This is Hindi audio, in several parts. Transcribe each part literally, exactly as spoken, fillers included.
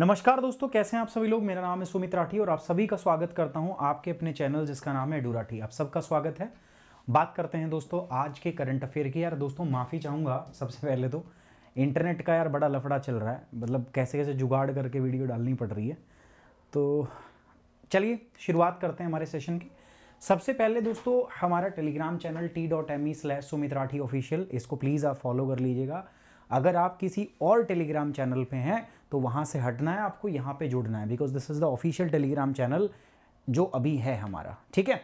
नमस्कार दोस्तों, कैसे हैं आप सभी लोग। मेरा नाम है सुमित राठी और आप सभी का स्वागत करता हूं आपके अपने चैनल जिसका नाम है एडुराठी। आप सबका स्वागत है। बात करते हैं दोस्तों आज के करंट अफेयर की। यार दोस्तों माफ़ी चाहूँगा सबसे पहले तो, इंटरनेट का यार बड़ा लफड़ा चल रहा है, मतलब कैसे कैसे जुगाड़ करके वीडियो डालनी पड़ रही है। तो चलिए शुरुआत करते हैं हमारे सेशन की। सबसे पहले दोस्तों हमारा Telegram channel T dot M E slash Sumit Rathi official, इसको प्लीज़ आप फॉलो कर लीजिएगा। अगर आप किसी और टेलीग्राम चैनल पे हैं तो वहाँ से हटना है, आपको यहाँ पे जुड़ना है, because this is the official Telegram channel जो अभी है हमारा। ठीक है,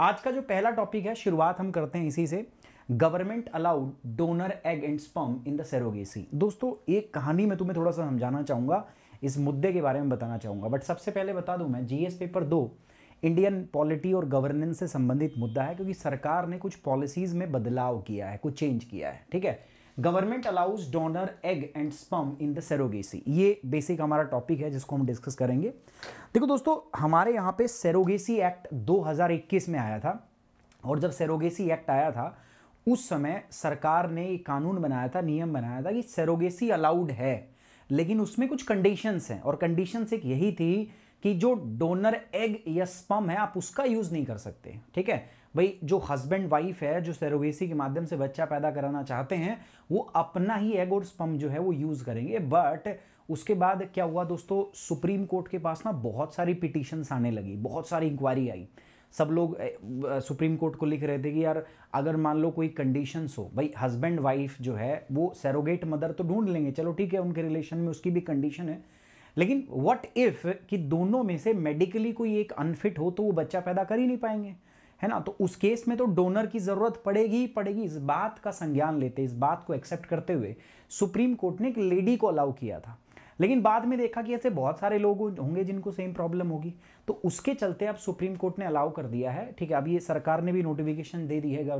आज का जो पहला टॉपिक है, शुरुआत हम करते हैं इसी से। Government allowed donor egg and sperm in the surrogacy. दोस्तों एक कहानी मैं तुम्हें थोड़ा सा समझाना चाहूँगा, इस मुद्दे के बारे में बताना चाहूँगा, बट सबसे पहले बता दूँ मैं जी एस पेपर दो इंडियन पॉलिटी और गवर्नेंस से संबंधित मुद्दा है, क्योंकि सरकार ने कुछ पॉलिसीज़ में बदलाव किया है, कुछ चेंज किया है। ठीक है, government allows donor egg and sperm in the surrogacy, ये बेसिक हमारा टॉपिक है जिसको हम डिस्कस करेंगे। देखो दोस्तों हमारे यहाँ पे सेरोगेसी एक्ट दो हज़ार इक्कीस में आया था, और जब सेरोगेसी एक्ट आया था उस समय सरकार ने एक कानून बनाया था, नियम बनाया था कि सेरोगेसी अलाउड है, लेकिन उसमें कुछ कंडीशंस हैं, और कंडीशंस एक यही थी कि जो डोनर एग या स्पर्म है आप उसका यूज़ नहीं कर सकते। ठीक है भाई, जो हस्बैंड वाइफ है जो सेरोगेसी के माध्यम से बच्चा पैदा कराना चाहते हैं वो अपना ही एग और स्पर्म जो है वो यूज़ करेंगे। बट उसके बाद क्या हुआ दोस्तों, सुप्रीम कोर्ट के पास ना बहुत सारी पिटिशन्स आने लगी, बहुत सारी इंक्वायरी आई, सब लोग सुप्रीम कोर्ट को लिख रहे थे कि यार अगर मान लो कोई कंडीशंस हो, भाई हस्बैंड वाइफ जो है वो सेरोगेट मदर तो ढूंढ लेंगे, चलो ठीक है उनके रिलेशन में उसकी भी कंडीशन है, लेकिन व्हाट इफ कि दोनों में से मेडिकली कोई एक अनफिट हो तो वो बच्चा पैदा कर ही नहीं पाएंगे, है ना। तो उस केस में तो डोनर की ज़रूरत पड़ेगी पड़ेगी इस बात का संज्ञान लेते, इस बात को एक्सेप्ट करते हुए सुप्रीम कोर्ट ने एक लेडी को अलाउ किया था, लेकिन बाद में देखा कि ऐसे बहुत सारे लोग होंगे जिनको सेम प्रॉब्लम होगी, तो उसके चलते अब सुप्रीम कोर्ट ने अलाउ कर दिया है। ठीक है, अब ये सरकार ने भी नोटिफिकेशन दे दी है,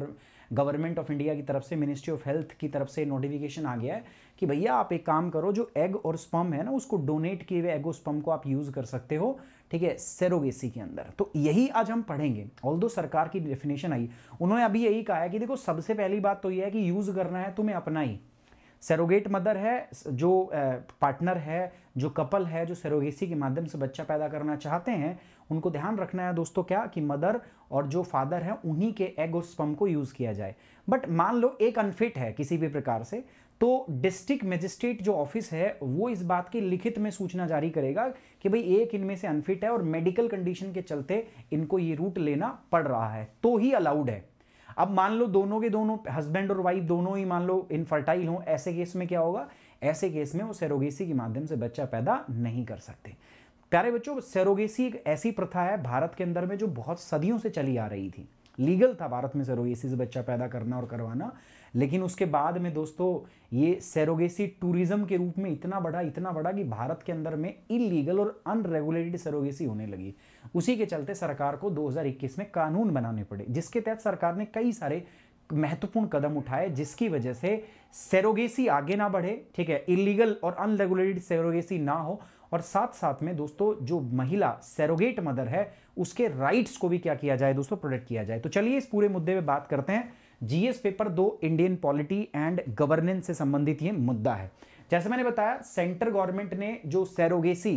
गवर्नमेंट ऑफ इंडिया की तरफ से, मिनिस्ट्री ऑफ हेल्थ की तरफ से नोटिफिकेशन आ गया है कि भैया आप एक काम करो, जो एग और स्पर्म है ना उसको डोनेट किए हुए एग और स्पर्म को आप यूज़ कर सकते हो। ठीक है, सेरोगेसी के अंदर तो यही आज हम पढ़ेंगे। ऑल्दो सरकार की डेफिनेशन आई, उन्होंने अभी यही कहा है कि देखो सबसे पहली बात तो यह है कि यूज़ करना है तुम्हें अपना ही। सेरोगेट मदर है जो पार्टनर है, जो कपल है, जो सेरोगेसी के माध्यम से बच्चा पैदा करना चाहते हैं, उनको ध्यान रखना है दोस्तों क्या कि मदर और जो फादर है उन्हीं के एग और स्पर्म को यूज़ किया जाए। बट मान लो एक अनफिट है किसी भी प्रकार से, तो डिस्ट्रिक्ट मजिस्ट्रेट जो ऑफिस है वो इस बात की लिखित में सूचना जारी करेगा कि भाई एक इनमें से अनफिट है और मेडिकल कंडीशन के चलते इनको ये रूट लेना पड़ रहा है तो ही अलाउड है। अब मान लो दोनों के दोनों हस्बैंड और वाइफ दोनों ही मान लो इनफर्टाइल हो, ऐसे केस में क्या होगा, ऐसे केस में वो सेरोगेसी के माध्यम से बच्चा पैदा नहीं कर सकते। प्यारे बच्चों, सेरोगेसी एक ऐसी प्रथा है भारत के अंदर में जो बहुत सदियों से चली आ रही थी। लीगल था भारत में सेरोगेसी से बच्चा पैदा करना और करवाना, लेकिन उसके बाद में दोस्तों ये सेरोगेसी टूरिज्म के रूप में इतना बड़ा इतना बड़ा कि भारत के अंदर में इलीगल और अनरेगुलेटेड सेरोगेसी होने लगी। उसी के चलते सरकार को दो हज़ार इक्कीस में कानून बनाने पड़े, जिसके तहत सरकार ने कई सारे महत्वपूर्ण कदम उठाए जिसकी वजह से सेरोगेसी आगे ना बढ़े। ठीक है, इलीगल और अनरेगुलेटेड सेरोगेसी ना हो, और साथ साथ में दोस्तों जो महिला सेरोगेट मदर है उसके राइट्स को भी क्या किया जाए दोस्तों, प्रोटेक्ट किया जाए। तो चलिए इस पूरे मुद्दे पे बात करते हैं। जीएस पेपर दो इंडियन पॉलिटी एंड गवर्नेंस से संबंधित ये मुद्दा है। जैसे मैंने बताया सेंट्रल गवर्नमेंट ने जो सेरोगेसी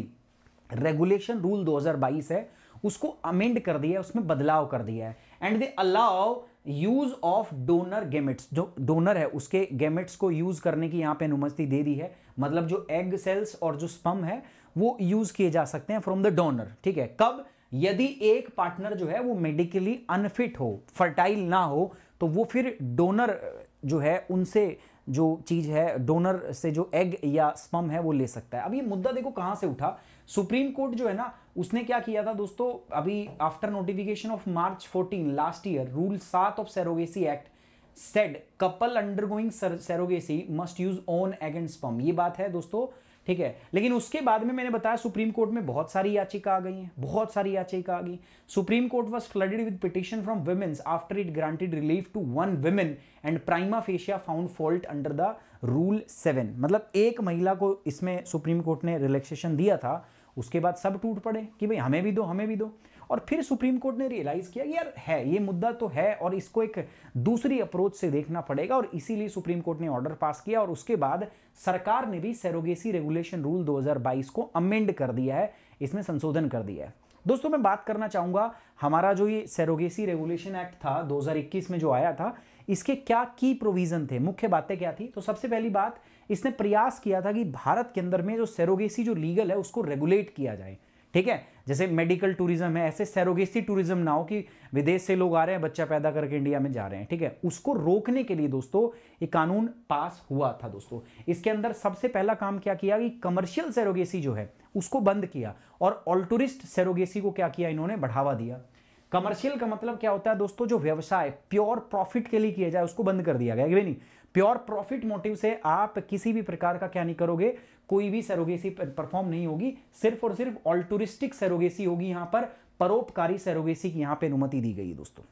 रेगुलेशन रूल दो हज़ार बाईस है उसको अमेंड कर दिया है, उसमें बदलाव कर दिया है। And they allow use of donor gametes, जो डोनर है उसके गेमेट्स को यूज करने की यहाँ पे अनुमति दे दी है, मतलब जो एग सेल्स और जो स्पर्म है वो यूज किए जा सकते हैं फ्रॉम द डोनर। ठीक है, कब, यदि एक पार्टनर जो है वो मेडिकली अनफिट हो, फर्टाइल ना हो, तो वो फिर डोनर जो है उनसे जो चीज़ है, डोनर से जो एग या स्पर्म है वो ले सकता है। अब ये मुद्दा देखो कहाँ से उठा, सुप्रीम कोर्ट जो है ना उसने क्या किया था दोस्तों, अभी after notification of March fourteen last year rule सात of surrogacy act said couple undergoing surrogacy must use own egg and sperm, ये बात है दोस्तों। ठीक है, लेकिन उसके बाद में मैंने बताया सुप्रीम कोर्ट में बहुत सारी याचिका आ गई हैं, बहुत सारी याचिका आ गई। Supreme court was flooded with petition from womens after it granted relief to one women and prima facie found fault under the rule seven, मतलब एक महिला को इसमें सुप्रीम कोर्ट ने रिलैक्सेशन दिया था, उसके बाद सब टूट पड़े कि भाई हमें भी दो हमें भी दो। और फिर सुप्रीम कोर्ट ने रियलाइज किया कि यार है ये मुद्दा तो है और इसको एक दूसरी अप्रोच से देखना पड़ेगा, और इसीलिए सुप्रीम कोर्ट ने ऑर्डर पास किया। और उसके बाद सरकार ने भी सरोगेसी रेगुलेशन रूल दो हज़ार बाईस को अमेंड कर दिया है, इसमें संशोधन कर दिया है। दोस्तों मैं बात करना चाहूंगा हमारा जो ये सरोगेसी रेगुलेशन एक्ट था दो हज़ार इक्कीस में जो आया था, इसके क्या की प्रोविजन थे, मुख्य बातें क्या थी। तो सबसे पहली बात, इसने प्रयास किया था कि भारत के अंदर में जो सरोगेसी जो लीगल है उसको रेगुलेट किया जाए। ठीक है, जैसे मेडिकल टूरिज्म है, ऐसे सरोगेसी टूरिज्म ना हो कि विदेश से लोग आ रहे हैं बच्चा पैदा करके इंडिया में जा रहे हैं। ठीक है, उसको रोकने के लिए दोस्तों ये कानून पास हुआ था। दोस्तों इसके अंदर सबसे पहला काम क्या किया कि कमर्शियल सरोगेसी जो है उसको बंद किया, और ऑल्टुरिस्ट सरोगेसी को क्या किया, इन्होंने बढ़ावा दिया। कमर्शियल का मतलब क्या होता है दोस्तों, जो व्यवसाय प्योर प्रॉफिट के लिए किया जाए उसको बंद कर दिया गया कि नहीं, प्योर प्रॉफिट मोटिव से आप किसी भी प्रकार का क्या नहीं करोगे, कोई भी सरोगेसी परफॉर्म नहीं होगी, सिर्फ और सिर्फ ऑल्टुरिस्टिक सरोगेसी होगी। यहां पर परोपकारी सरोगेसी की यहां पे अनुमति दी गई है। दोस्तों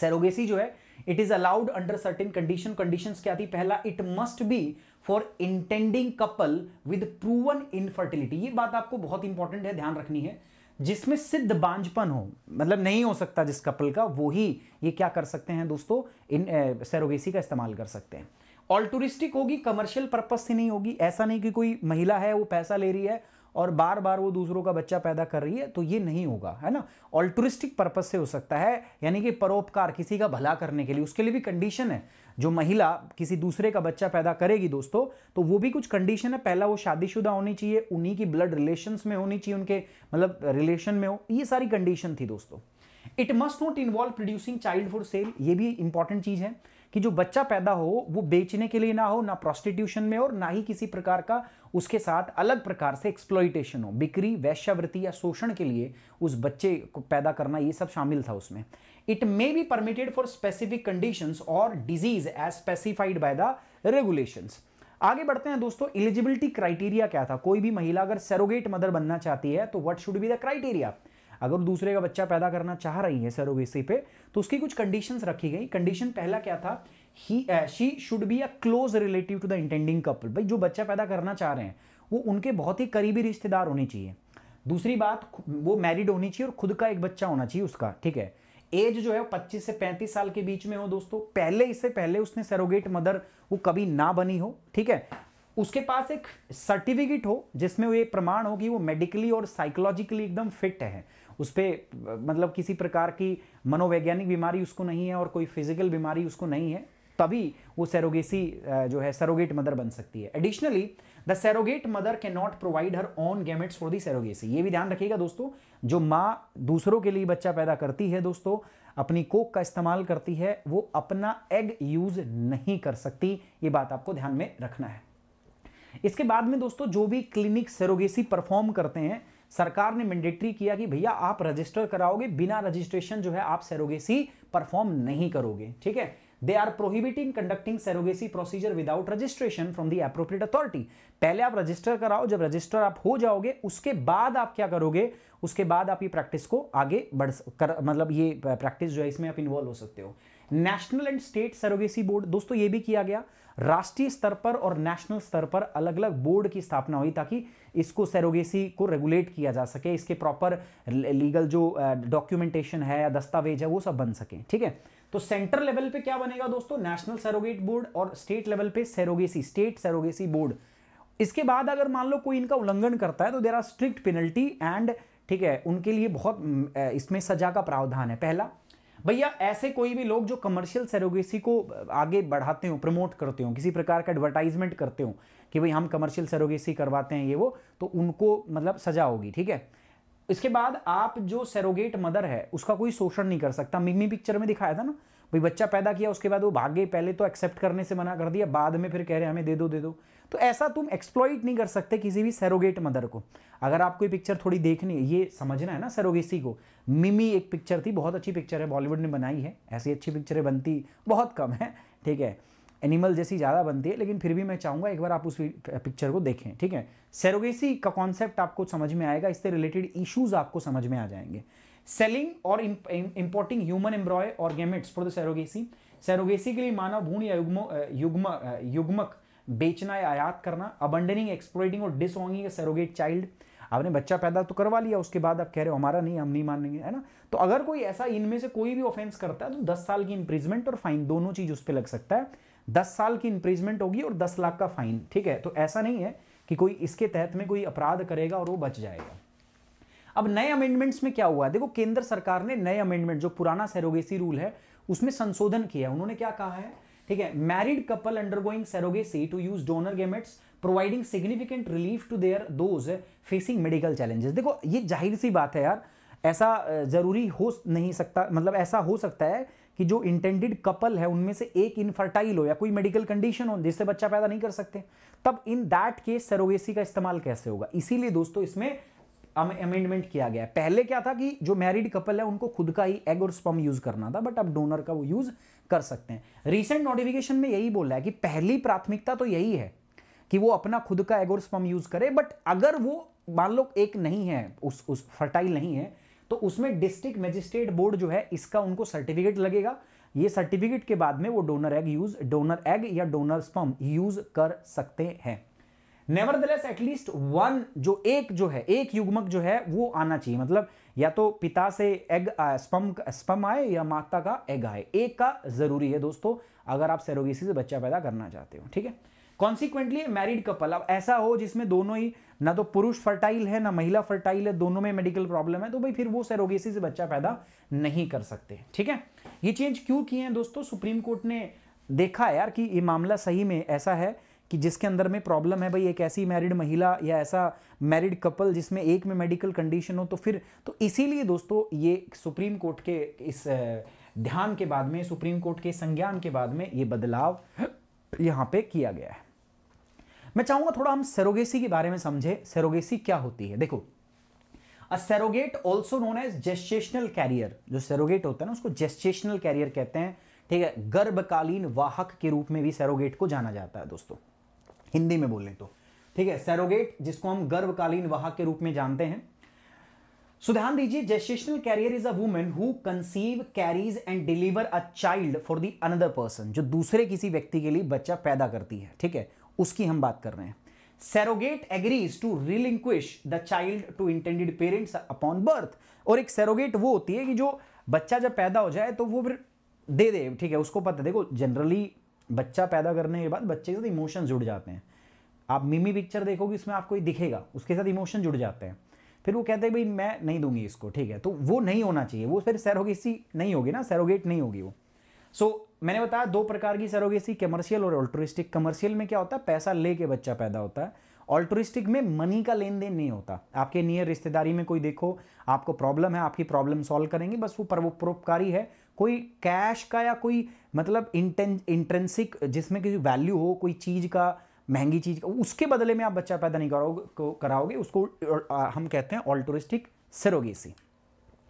सरोगेसी जो है it is allowed under certain condition. Conditions क्या थी, पहला it must be for intending couple with proven infertility. ये बात आपको बहुत इंपॉर्टेंट है, ध्यान रखनी है, जिसमें सिद्ध बांझपन हो, मतलब नहीं हो सकता जिस कपल का, वो ही ये क्या कर सकते हैं दोस्तों, इन सरोगेसी का इस्तेमाल कर सकते हैं। ऑल्टुरिस्टिक होगी, कमर्शियल पर्पस से नहीं होगी। ऐसा नहीं कि कोई महिला है वो पैसा ले रही है और बार बार वो दूसरों का बच्चा पैदा कर रही है, तो ये नहीं होगा, है ना। ऑल्टुरिस्टिक पर्पस से हो सकता है, यानी कि परोपकार, किसी का भला करने के लिए। उसके लिए भी कंडीशन है, जो महिला किसी दूसरे का बच्चा पैदा करेगी दोस्तों, तो वो भी कुछ कंडीशन है। पहला वो शादीशुदा होनी चाहिए, उन्हीं की ब्लड रिलेशंस में होनी चाहिए, उनके मतलब रिलेशन में हो, ये सारी कंडीशन थी दोस्तों। It must not involve producing child for sale. ये भी इंपॉर्टेंट चीज़ है कि जो बच्चा पैदा हो वो बेचने के लिए ना हो, ना प्रोस्टिट्यूशन में, और ना ही किसी प्रकार का उसके साथ अलग प्रकार से एक्सप्लॉइटेशन हो, बिक्री, वैश्यावृत्ति या शोषण के लिए उस बच्चे को पैदा करना, ये सब शामिल था उसमें। It may be permitted for specific conditions और disease as specified by the regulations. आगे बढ़ते हैं दोस्तों, एलिजिबिलिटी क्राइटेरिया क्या था। कोई भी महिला अगर सरोगेट मदर बनना चाहती है तो what should be the criteria. अगर दूसरे का बच्चा पैदा करना चाह रही है सरोगेसी पे, तो उसकी कुछ कंडीशंस रखी गई। कंडीशन पहला क्या था, he she should be a close relative to the intending couple. भाई जो बच्चा पैदा करना चाह रहे हैं वो उनके बहुत ही करीबी रिश्तेदार होने चाहिए। दूसरी बात, वो मैरिड होनी चाहिए और खुद का एक बच्चा होना चाहिए उसका। ठीक है, एज जो है पच्चीस से पैंतीस साल के बीच में हो दोस्तों। पहले इससे पहले उसने सरोगेट मदर वो कभी ना बनी हो। ठीक है, उसके पास एक सर्टिफिकेट हो जिसमें वो ये प्रमाण हो कि वो मेडिकली और साइकोलॉजिकली एकदम फिट है, उस पर मतलब किसी प्रकार की मनोवैज्ञानिक बीमारी उसको नहीं है और कोई फिजिकल बीमारी उसको नहीं है, तभी वो सरोगेसी जो है सरोगेट मदर बन सकती है। Additionally the surrogate mother can not provide her own gametes for the surrogacy. ये भी ध्यान रखिएगा दोस्तों, जो माँ दूसरों के लिए बच्चा पैदा करती है दोस्तों, अपनी कोख का इस्तेमाल करती है, वो अपना एग यूज नहीं कर सकती, ये बात आपको ध्यान में रखना है। इसके बाद में दोस्तों, जो भी क्लिनिक सरोगेसी परफॉर्म करते हैं, सरकार ने मैंडेटरी किया कि भैया आप रजिस्टर कराओगे, बिना रजिस्ट्रेशन जो है आप सरोगेसी परफॉर्म नहीं करोगे। ठीक है, they are prohibiting conducting surrogacy procedure without registration from the appropriate authority. पहले आप रजिस्टर कराओ, जब रजिस्टर आप हो जाओगे उसके बाद आप क्या करोगे, उसके बाद आप ये प्रैक्टिस को आगे बढ़ कर, मतलब ये प्रैक्टिस जो है इसमें आप इन्वॉल्व हो सकते हो। National and state surrogacy board दोस्तों, ये भी किया गया, राष्ट्रीय स्तर पर और नेशनल स्तर पर अलग अलग बोर्ड की स्थापना हुई ताकि इसको सरोगेसी को रेगुलेट किया जा सके, इसके प्रॉपर लीगल जो डॉक्यूमेंटेशन है या दस्तावेज है वो सब बन सके। ठीक है, तो सेंट्रल लेवल पे क्या बनेगा दोस्तों, नेशनल सरोगेट बोर्ड, और स्टेट लेवल पे सरोगेसी, स्टेट सरोगेसी बोर्ड। इसके बाद अगर मान लो कोई इनका उल्लंघन करता है तो there are strict penalty and, ठीक है, उनके लिए बहुत इसमें सजा का प्रावधान है। पहला, भैया ऐसे कोई भी लोग जो कमर्शियल सरोगेसी को आगे बढ़ाते हो, प्रमोट करते हो, किसी प्रकार का एडवर्टाइजमेंट करते हो कि भाई हम कमर्शियल सरोगेसी करवाते हैं ये वो, तो उनको मतलब सजा होगी। ठीक है, इसके बाद आप जो सरोगेट मदर है उसका कोई शोषण नहीं कर सकता। मिमी पिक्चर में दिखाया था ना, भाई बच्चा पैदा किया उसके बाद वो भाग गई, पहले तो एक्सेप्ट करने से मना कर दिया, बाद में फिर कह रहे हैं हमें दे दो दे दो, तो ऐसा तुम एक्सप्लॉइट नहीं कर सकते किसी भी सरोगेट मदर को। अगर आपको ये पिक्चर थोड़ी देखनी है, ये समझना है ना सरोगेसी को, मिमी एक पिक्चर थी, बहुत अच्छी पिक्चर है, बॉलीवुड ने बनाई है, ऐसी अच्छी पिक्चरें बनती बहुत कम है। ठीक है, एनिमल जैसी ज़्यादा बनती है, लेकिन फिर भी मैं चाहूँगा एक बार आप उस पिक्चर को देखें। ठीक है, सरोगेसी का कॉन्सेप्ट आपको समझ में आएगा, इससे रिलेटेड इश्यूज आपको समझ में आ जाएंगे। सेलिंग और इंपोर्टिंग ह्यूमन एम्ब्रॉय और gametes for the surrogacy. Surrogacy के लिए मानव भ्रूण या युग्म युग्म युग्मक बेचना या आयात करना। अबंडनिंग, एक्सप्लॉइटिंग और डिसऑनिंग सरोगेट चाइल्ड। आपने बच्चा पैदा तो करवा लिया, उसके बाद आप कह रहे हो हमारा नहीं, हम नहीं मानेंगे, है ना। तो अगर कोई ऐसा इनमें से कोई भी ऑफेंस करता है तो दस साल की इंप्रिजमेंट और फाइन दोनों चीज उस पर लग सकता है। दस साल की इंप्रिजमेंट होगी और दस लाख का फाइन, ठीक है। तो ऐसा नहीं है कि कोई इसके तहत में कोई अपराध करेगा और वो बच जाएगा। अब नए अमेंडमेंट्स में क्या हुआ, देखो केंद्र सरकार ने नए अमेंडमेंट, जो पुराना सरोगेसी रूल है उसमें संशोधन किया। उन्होंने क्या कहा है, ठीक है, married couple undergoing surrogacy to use donor gametes providing significant relief to their those facing medical challenges. देखो ये जाहिर सी बात है यार, ऐसा जरूरी हो नहीं सकता, मतलब ऐसा हो सकता है कि जो इंटेंडेड कपल है उनमें से एक इनफर्टाइल हो या कोई मेडिकल कंडीशन हो जिससे बच्चा पैदा नहीं कर सकते, तब इन दैट केस सरोगेसी का इस्तेमाल कैसे होगा। इसीलिए दोस्तों इसमें अमेंडमेंट किया गया है। पहले क्या था कि जो मैरिड कपल है उनको खुद का ही एग और स्पर्म यूज करना था, बट अब डोनर का वो यूज कर सकते हैं। रिसेंट नोटिफिकेशन में यही बोला है कि पहली प्राथमिकता तो यही है कि वो अपना खुद का एग और स्पर्म यूज करे, बट अगर वो मान लो एक नहीं है, उस उस फर्टाइल नहीं है, तो उसमें डिस्ट्रिक्ट मजिस्ट्रेट बोर्ड जो है इसका उनको सर्टिफिकेट लगेगा। ये सर्टिफिकेट के बाद में वो donor egg use donor egg या डोनर स्पर्म यूज कर सकते हैं। नेवरदलेस एटलीस्ट वन जो एक जो है एक युग्मक जो है वो आना चाहिए, मतलब या तो पिता से एग स्पर्म स्पर्म आए या माता का एग आए, एक का जरूरी है दोस्तों अगर आप सरोगेसी से बच्चा पैदा करना चाहते हो, ठीक है। कॉन्सिक्वेंटली मैरिड कपल, अब ऐसा हो जिसमें दोनों ही, ना तो पुरुष फर्टाइल है ना महिला फर्टाइल है, दोनों में मेडिकल प्रॉब्लम है, तो भाई फिर वो सरोगेसी से बच्चा पैदा नहीं कर सकते, ठीक है। ये चेंज क्यों किए हैं दोस्तों, सुप्रीम कोर्ट ने देखा यार कि ये मामला सही में ऐसा है कि जिसके अंदर में प्रॉब्लम है भाई, एक ऐसी मैरिड महिला या ऐसा मैरिड कपल जिसमें एक में मेडिकल कंडीशन हो, तो फिर तो इसीलिए दोस्तों ये सुप्रीम कोर्ट के इस ध्यान के बाद में, सुप्रीम कोर्ट के संज्ञान के बाद में ये बदलाव यहाँ पे किया गया है। मैं चाहूँगा थोड़ा हम सरोगेसी के बारे में समझे, सरोगेसी क्या होती है। देखो a surrogate also known as gestational carrier, जो सरोगेट होता है ना उसको जेस्टेशनल कैरियर कहते हैं, ठीक है। गर्भकालीन वाहक के रूप में भी सरोगेट को जाना जाता है दोस्तों, हिंदी में बोलें तो, ठीक है। सरोगेट जिसको हम गर्भकालीन वाहक के रूप में जानते हैं। सो ध्यान दीजिए, gestational carrier is a woman who conceive carries and deliver a child for the another person, जो दूसरे किसी व्यक्ति के लिए बच्चा पैदा करती है, ठीक है, उसकी हम बात कर रहे हैं। Surrogate agrees to relinquish the child to intended parents upon birth. और एक सरोगेट वो होती है कि जो बच्चा जब पैदा हो जाए तो वो फिर दे दे, ठीक है, उसको पता। देखो जनरली बच्चा पैदा करने के बाद बच्चे के साथ इमोशन जुड़ जाते हैं, आप मिमी पिक्चर देखोगे इसमें आपको ये दिखेगा, उसके साथ इमोशन जुड़ जाते हैं, फिर वो कहते हैं भाई मैं नहीं दूंगी इसको, ठीक है, तो वो नहीं होना चाहिए, वो फिर सरोगेसी नहीं होगी ना, सरोगेट नहीं होगी वो। सो so, मैंने बताया दो प्रकार की सरोगेसी, कमर्शियल और ऑल्ट्रिस्टिक। कमर्शियल में क्या होता है, पैसा ले के बच्चा पैदा होता है। ऑल्ट्रिस्टिक में मनी का लेन देन नहीं होता, आपके नियर रिश्तेदारी में कोई देखो आपको प्रॉब्लम है, आपकी प्रॉब्लम सॉल्व करेंगे, बस वो परोपकारी है, कोई कैश का या कोई मतलब इंट्रेंसिक जिसमें किसी वैल्यू हो, कोई चीज़ का, महंगी चीज़ का, उसके बदले में आप बच्चा पैदा नहीं कराओगे कराओगे उसको हम कहते हैं ऑल्ट्रिस्टिक सरोगेसी,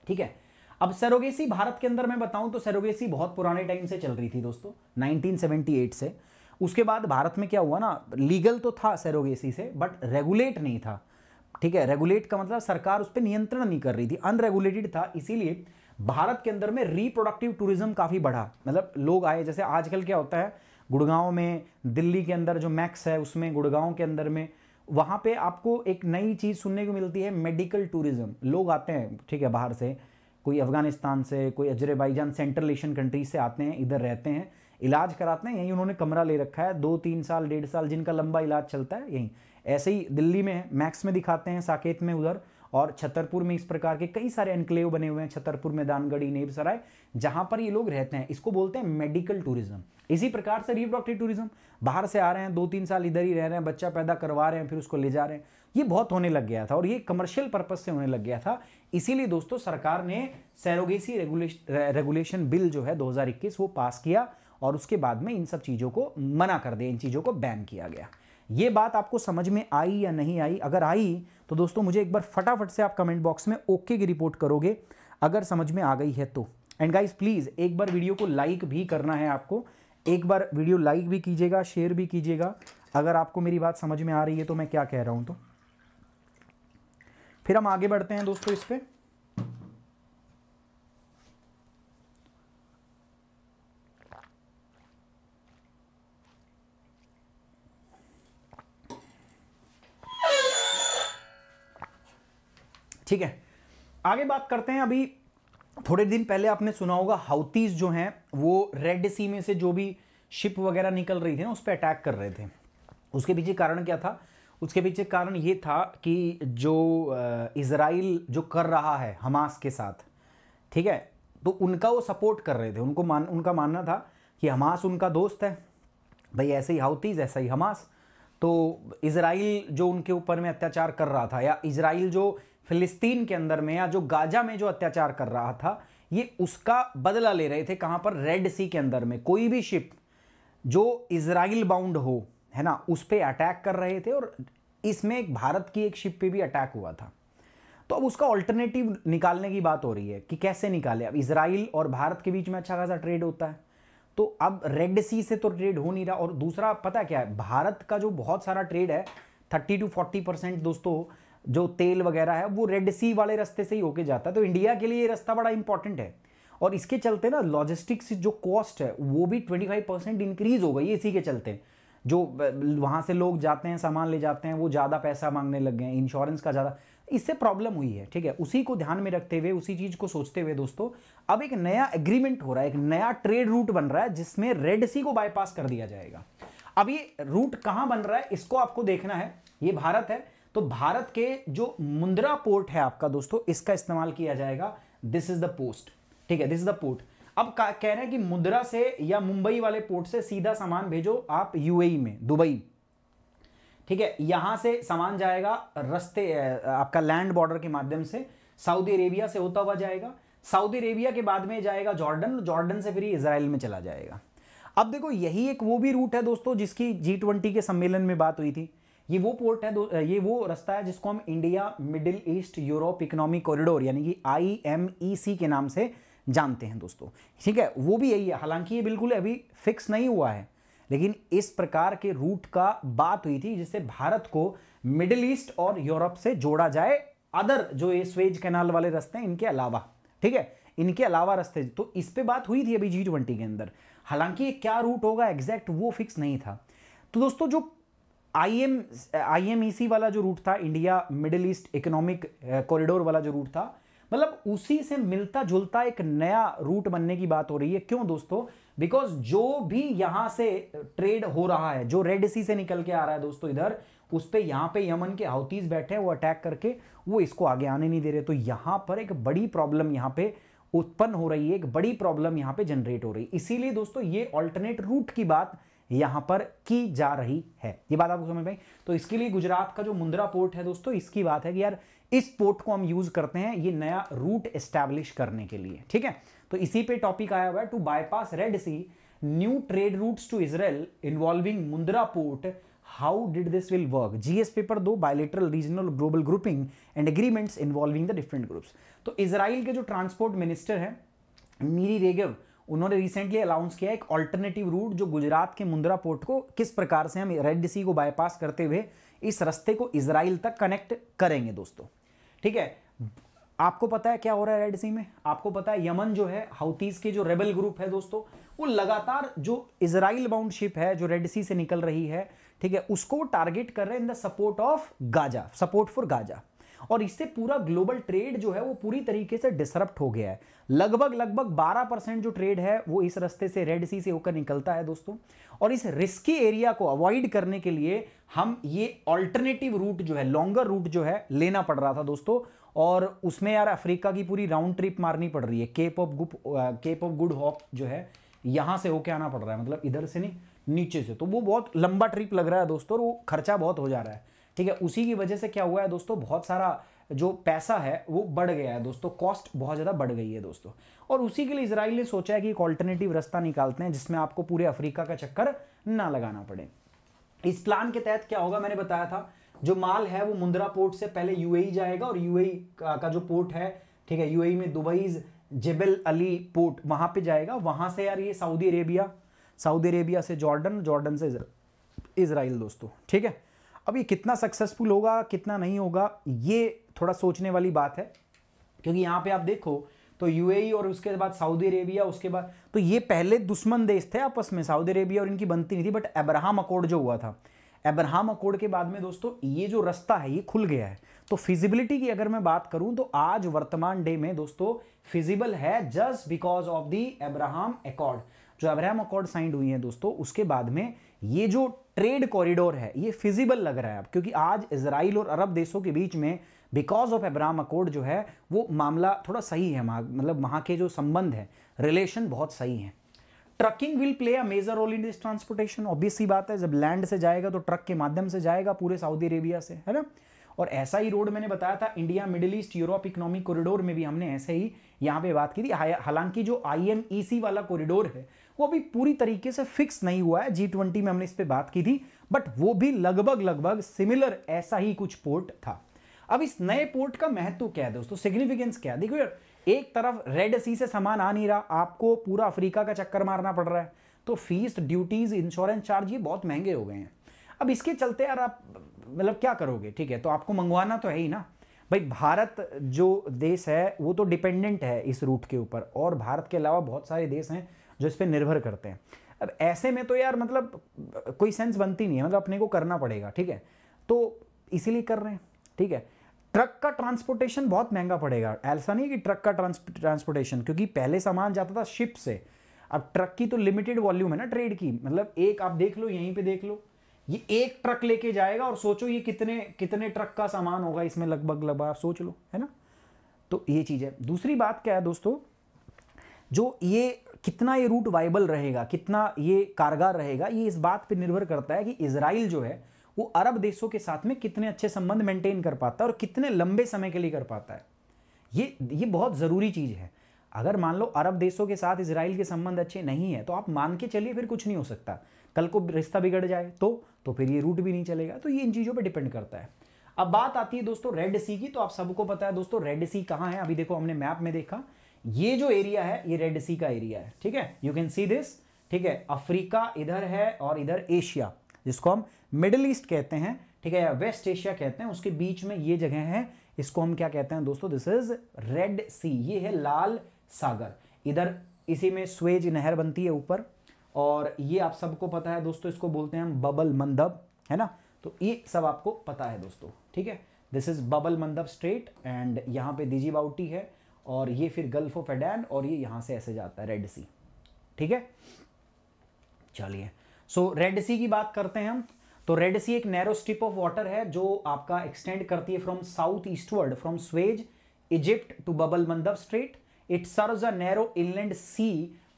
ठीक है। अब सरोगेसी भारत के अंदर मैं बताऊं तो सरोगेसी बहुत पुराने टाइम से चल रही थी दोस्तों, नाइनटीन सेवेंटी एट से। उसके बाद भारत में क्या हुआ ना, लीगल तो था सरोगेसी से बट रेगुलेट नहीं था, ठीक है। रेगुलेट का मतलब सरकार उस पर नियंत्रण नहीं कर रही थी, अनरेगुलेटेड था, इसीलिए भारत के अंदर में रिप्रोडक्टिव टूरिज्म काफ़ी बढ़ा, मतलब लोग आए। जैसे आजकल क्या होता है, गुड़गांव में, दिल्ली के अंदर जो मैक्स है उसमें, गुड़गांव के अंदर में, वहाँ पे आपको एक नई चीज़ सुनने को मिलती है, मेडिकल टूरिज्म। लोग आते हैं, ठीक है, बाहर से, कोई अफगानिस्तान से, कोई अजरबैजान, सेंट्रल एशियन कंट्रीज से आते हैं, इधर रहते हैं, इलाज कराते हैं, यहीं उन्होंने कमरा ले रखा है, दो तीन साल डेढ़ साल जिनका लंबा इलाज चलता है यहीं। ऐसे ही दिल्ली में है, मैक्स में दिखाते हैं, साकेत में उधर, और छतरपुर में इस प्रकार के कई सारे एनक्लेव बने हुए हैं, छतरपुर में, दानगढ़ी, नेबसराय, जहां पर ये लोग रहते हैं, इसको बोलते हैं मेडिकल टूरिज्म। इसी प्रकार से रिप्रोडक्टिव टूरिज्म, बाहर से आ रहे हैं, दो तीन साल इधर ही रह रहे हैं, बच्चा पैदा करवा रहे हैं, फिर उसको ले जा रहे हैं, ये बहुत होने लग गया था और ये कमर्शियल पर्पज से होने लग गया था। इसीलिए दोस्तों सरकार ने सरोगेसी रेगुलेशन बिल जो है दो हज़ार इक्कीस वो पास किया और उसके बाद में इन सब चीज़ों को मना कर दिया, इन चीज़ों को बैन किया गया। ये बात आपको समझ में आई या नहीं आई, अगर आई तो दोस्तों मुझे एक बार फटाफट से आप कमेंट बॉक्स में ओके की रिपोर्ट करोगे अगर समझ में आ गई है तो। एंड गाइस प्लीज़ एक बार वीडियो को लाइक भी करना है आपको, एक बार वीडियो लाइक भी कीजिएगा, शेयर भी कीजिएगा अगर आपको मेरी बात समझ में आ रही है तो, मैं क्या कह रहा हूँ। तो फिर हम आगे बढ़ते हैं दोस्तों इस पर। ठीक है। आगे बात करते हैं, अभी थोड़े दिन पहले आपने सुना होगा हाउतीज जो हैं वो रेड सी में से जो भी शिप वगैरह निकल रही थी ना उस पर अटैक कर रहे थे। उसके पीछे कारण क्या था? उसके पीछे कारण ये था कि जो इजराइल जो कर रहा है हमास के साथ, ठीक है, तो उनका वो सपोर्ट कर रहे थे। उनको मान उनका मानना था कि हमास उनका दोस्त है भाई, ऐसे ही हाउतीज ऐसा ही हमास। तो इजराइल जो उनके ऊपर में अत्याचार कर रहा था या इजराइल जो फिलिस्तीन के अंदर में या जो गाजा में जो अत्याचार कर रहा था, ये उसका बदला ले रहे थे। कहाँ पर? रेड सी के अंदर में। कोई भी शिप जो इजराइल बाउंड हो, है ना, उस पर अटैक कर रहे थे और इसमें एक भारत की एक शिप पे भी अटैक हुआ था। तो अब उसका ऑल्टरनेटिव निकालने की बात हो रही है कि कैसे निकाले। अब इजराइल और भारत के बीच में अच्छा खासा ट्रेड होता है, तो अब रेड सी से तो ट्रेड हो नहीं रहा। और दूसरा पता क्या है, भारत का जो बहुत सारा ट्रेड है थर्टी टू फोर्टी परसेंट दोस्तों जो तेल वगैरह है वो रेड सी वाले रास्ते से ही होके जाता है। तो इंडिया के लिए ये रास्ता बड़ा इंपॉर्टेंट है और इसके चलते ना लॉजिस्टिक्स जो कॉस्ट है वो भी ट्वेंटी फाइव परसेंट इंक्रीज हो गई। इसी के चलते जो वहाँ से लोग जाते हैं सामान ले जाते हैं वो ज़्यादा पैसा मांगने लग गए हैं, इंश्योरेंस का ज़्यादा, इससे प्रॉब्लम हुई है। ठीक है, उसी को ध्यान में रखते हुए, उसी चीज़ को सोचते हुए दोस्तों अब एक नया एग्रीमेंट हो रहा है, एक नया ट्रेड रूट बन रहा है जिसमें रेड सी को बाईपास कर दिया जाएगा। अब ये रूट कहाँ बन रहा है इसको आपको देखना है। ये भारत है तो भारत के जो मुंद्रा पोर्ट है आपका दोस्तों, इसका इस्तेमाल किया जाएगा। दिस इज द पोस्ट, ठीक है, दिस इज द पोर्ट। अब कह रहे हैं कि मुंद्रा से या मुंबई वाले पोर्ट से सीधा सामान भेजो आप यूएई में, दुबई, ठीक है। यहां से सामान जाएगा रस्ते आपका लैंड बॉर्डर के माध्यम से, सऊदी अरेबिया से होता हुआ जाएगा, सऊदी अरेबिया के बाद में जाएगा जॉर्डन, जॉर्डन से फिर इजराइल में चला जाएगा। अब देखो यही एक वो भी रूट है दोस्तों जिसकी जी ट्वेंटी के सम्मेलन में बात हुई थी। ये वो पोर्ट है, ये वो रास्ता है जिसको हम India middle east Europe economic corridor यानी कि आई एम ई सी के नाम से जानते हैं दोस्तों, ठीक है, वो भी यही है। हालांकि ये बिल्कुल अभी फिक्स नहीं हुआ है लेकिन इस प्रकार के रूट का बात हुई थी जिससे भारत को मिडिल ईस्ट और यूरोप से जोड़ा जाए, अदर जो ये स्वेज कैनाल वाले रास्ते हैं इनके अलावा, ठीक है, इनके अलावा रास्ते। तो इस पे बात हुई थी अभी जी ट्वेंटी के अंदर। हालांकि ये क्या रूट होगा एग्जैक्ट वो फिक्स नहीं था। तो दोस्तों जो I am I M E सी वाला जो रूट था, India middle east economic corridor वाला जो रूट था, मतलब उसी से मिलता जुलता एक नया रूट बनने की बात हो रही है। क्यों दोस्तों? बिकॉज जो भी यहां से ट्रेड हो रहा है, जो रेड सी से निकल के आ रहा है दोस्तों इधर, उस पर यहां पे यमन के हाउतीज बैठे हैं, वो अटैक करके वो इसको आगे आने नहीं दे रहे। तो यहां पर एक बड़ी प्रॉब्लम यहां पे उत्पन्न हो रही है, एक बड़ी प्रॉब्लम यहां पे जनरेट हो रही है। इसीलिए दोस्तों ये ऑल्टरनेट रूट की बात यहां पर की जा रही है। ये बात आपको समझ में आई? तो इसके लिए गुजरात का जो मुंद्रा पोर्ट है दोस्तों, इसकी बात है कि यार इस पोर्ट को हम यूज करते हैं ये नया रूट एस्टैब्लिश करने के लिए, ठीक है। तो इसी पे टॉपिक आया हुआ है, to bypass red C, new trade routes to Israel involving Mundra port, how did this will work. GS paper दो, bilateral regional global grouping and agreements involving the different groups. तो इजराइल के जो ट्रांसपोर्ट मिनिस्टर हैं मिरी रेगेव, उन्होंने रिसेंटली अनाउंस किया एक ऑल्टरनेटिव रूट जो गुजरात के मुंद्रा पोर्ट को किस प्रकार से हम रेड सी को बाईपास करते हुए इस रास्ते को इजराइल तक कनेक्ट करेंगे दोस्तों, ठीक है। आपको पता है क्या हो रहा है रेड सी में? आपको पता है यमन जो है, हाउतीज के जो रेबल ग्रुप है दोस्तों, वो लगातार जो इजराइल बाउंड शिप है जो रेड सी से निकल रही है, ठीक है, उसको टारगेट कर रहे हैं in the support of Gaza, support for Gaza. और इससे पूरा ग्लोबल ट्रेड जो है वो पूरी तरीके से डिसरप्ट हो गया है। लगभग लगभग बारह परसेंट जो ट्रेड है वो इस रास्ते से रेड सी से होकर निकलता है दोस्तों। और इस रिस्की एरिया को अवॉइड करने के लिए हम ये ऑल्टरनेटिव रूट जो है, लॉन्गर रूट जो है लेना पड़ रहा था दोस्तों। और उसमें यार अफ्रीका की पूरी राउंड ट्रिप मारनी पड़ रही है, cape of good cape of good hope जो है यहां से होके आना पड़ रहा है, मतलब इधर से नहीं नीचे से। तो वो बहुत लंबा ट्रिप लग रहा है दोस्तों और वो खर्चा बहुत हो जा रहा है, ठीक है। उसी की वजह से क्या हुआ है दोस्तों, बहुत सारा जो पैसा है वो बढ़ गया है दोस्तों, कॉस्ट बहुत ज़्यादा बढ़ गई है दोस्तों। और उसी के लिए इजराइल ने सोचा है कि एक ऑल्टरनेटिव रास्ता निकालते हैं जिसमें आपको पूरे अफ्रीका का चक्कर ना लगाना पड़े। इस प्लान के तहत क्या होगा, मैंने बताया था जो माल है वो मुंद्रा पोर्ट से पहले यूएई जाएगा और यूएई का जो पोर्ट है, ठीक है, यूएई में दुबई जेबल अली पोर्ट, वहाँ पर जाएगा। वहाँ से यार ये सऊदी अरेबिया, सऊदी अरेबिया से जॉर्डन, जॉर्डन से इजराइल दोस्तों, ठीक है। अब ये कितना सक्सेसफुल होगा कितना नहीं होगा ये थोड़ा सोचने वाली बात है, क्योंकि यहाँ पे आप देखो तो यूएई और उसके बाद सऊदी अरेबिया, उसके बाद तो ये पहले दुश्मन देश थे आपस में, सऊदी अरेबिया और इनकी बनती नहीं थी। बट अब्राहम अकॉर्ड जो हुआ था, एब्राहम अकॉर्ड के बाद में दोस्तों ये जो रास्ता है ये खुल गया है। तो फिजिबिलिटी की अगर मैं बात करूं तो आज वर्तमान डे में दोस्तों फिजिबल है just because of the Abraham accord. जो एब्राहम अकॉर्ड साइंड हुई है दोस्तों उसके बाद में ये जो ट्रेड कॉरिडोर है ये फिजिबल लग रहा है अब, क्योंकि आज इजराइल और अरब देशों के बीच में बिकॉज ऑफ एब्राहम अकॉर्ड जो है वो मामला थोड़ा सही है, मतलब वहाँ के जो संबंध है रिलेशन बहुत सही है। Trucking will play a major role in this transportation, obvious सी बात है जब लैंड से जाएगा तो ट्रक के माध्यम से जाएगा पूरे सऊदी अरेबिया से, है ना। और ऐसा ही रोड मैंने बताया था India middle east Europe economic corridor में भी हमने ऐसे ही यहाँ पे बात की थी। हालांकि जो आईएमईसी वाला कॉरिडोर है वो अभी पूरी तरीके से फिक्स नहीं हुआ है, जी ट्वेंटी में हमने इस पर बात की थी, बट वो भी लगभग लगभग सिमिलर ऐसा ही कुछ पोर्ट था। अब इस नए पोर्ट का महत्व क्या है दोस्तों, सिग्निफिकेंस क्या है। देखो यार, एक तरफ रेड सी से सामान आ नहीं रहा, आपको पूरा अफ्रीका का चक्कर मारना पड़ रहा है, तो फीस ड्यूटीज इंश्योरेंस चार्ज ये बहुत महंगे हो गए हैं। अब इसके चलते यार आप मतलब क्या करोगे, ठीक है तो आपको मंगवाना तो है ही ना भाई। भारत जो देश है वो तो डिपेंडेंट है इस रूट के ऊपर, और भारत के अलावा बहुत सारे देश हैं जो इस पर निर्भर करते हैं। अब ऐसे में तो यार मतलब कोई सेंस बनती नहीं है, मतलब अपने को करना पड़ेगा, ठीक है तो इसीलिए कर रहे हैं। ठीक है, ट्रक का ट्रांसपोर्टेशन बहुत महंगा पड़ेगा, ऐसा नहीं कि ट्रक का ट्रांसपोर्टेशन, क्योंकि पहले सामान जाता था शिप से, अब ट्रक की तो लिमिटेड वॉल्यूम है ना ट्रेड की, मतलब एक आप देख लो यहीं पे देख लो ये एक ट्रक लेके जाएगा और सोचो ये कितने कितने ट्रक का सामान होगा इसमें लगभग लगभग आप सोच लो, है ना। तो ये चीज़ है। दूसरी बात क्या है दोस्तों, जो ये कितना ये रूट वायबल रहेगा, कितना ये कारगर रहेगा, ये इस बात पर निर्भर करता है कि इजराइल जो है वो अरब देशों के साथ में कितने अच्छे संबंध मेंटेन कर पाता है और कितने लंबे समय के लिए कर पाता है। ये ये बहुत ज़रूरी चीज़ है। अगर मान लो अरब देशों के साथ इजराइल के संबंध अच्छे नहीं है तो आप मान के चलिए फिर कुछ नहीं हो सकता, कल को रिश्ता बिगड़ जाए तो तो फिर ये रूट भी नहीं चलेगा। तो ये इन चीज़ों पर डिपेंड करता है। अब बात आती है दोस्तों रेड सी की, तो आप सबको पता है दोस्तों रेड सी कहाँ है। अभी देखो हमने मैप में देखा ये जो एरिया है ये रेड सी का एरिया है, ठीक है यू कैन सी दिस। ठीक है, अफ्रीका इधर है और इधर एशिया जिसको हम मिडिल ईस्ट कहते हैं, ठीक है या वेस्ट एशिया कहते हैं, उसके बीच में ये जगह है, इसको हम क्या कहते हैं दोस्तों, दिस इज रेड सी। ये है लाल सागर, इधर इसी में स्वेज नहर बनती है ऊपर, और ये आप सबको पता है दोस्तों इसको बोलते हैं हम बबल मंदब, है ना। तो ये सब आपको पता है दोस्तों, ठीक है this is Bab el Mandeb strait and यहाँ पे दीजी बाउटी है और ये फिर गल्फ ऑफ एडन और ये यहाँ से ऐसे जाता है रेड सी, ठीक है। चलिए सो रेड सी की बात करते हैं हम। तो रेड सी एक नैरो स्ट्रिप ऑफ वाटर है जो आपका एक्सटेंड करती है from south eastward from Suez Egypt to Bab el Mandeb strait. It serves a narrow inland sea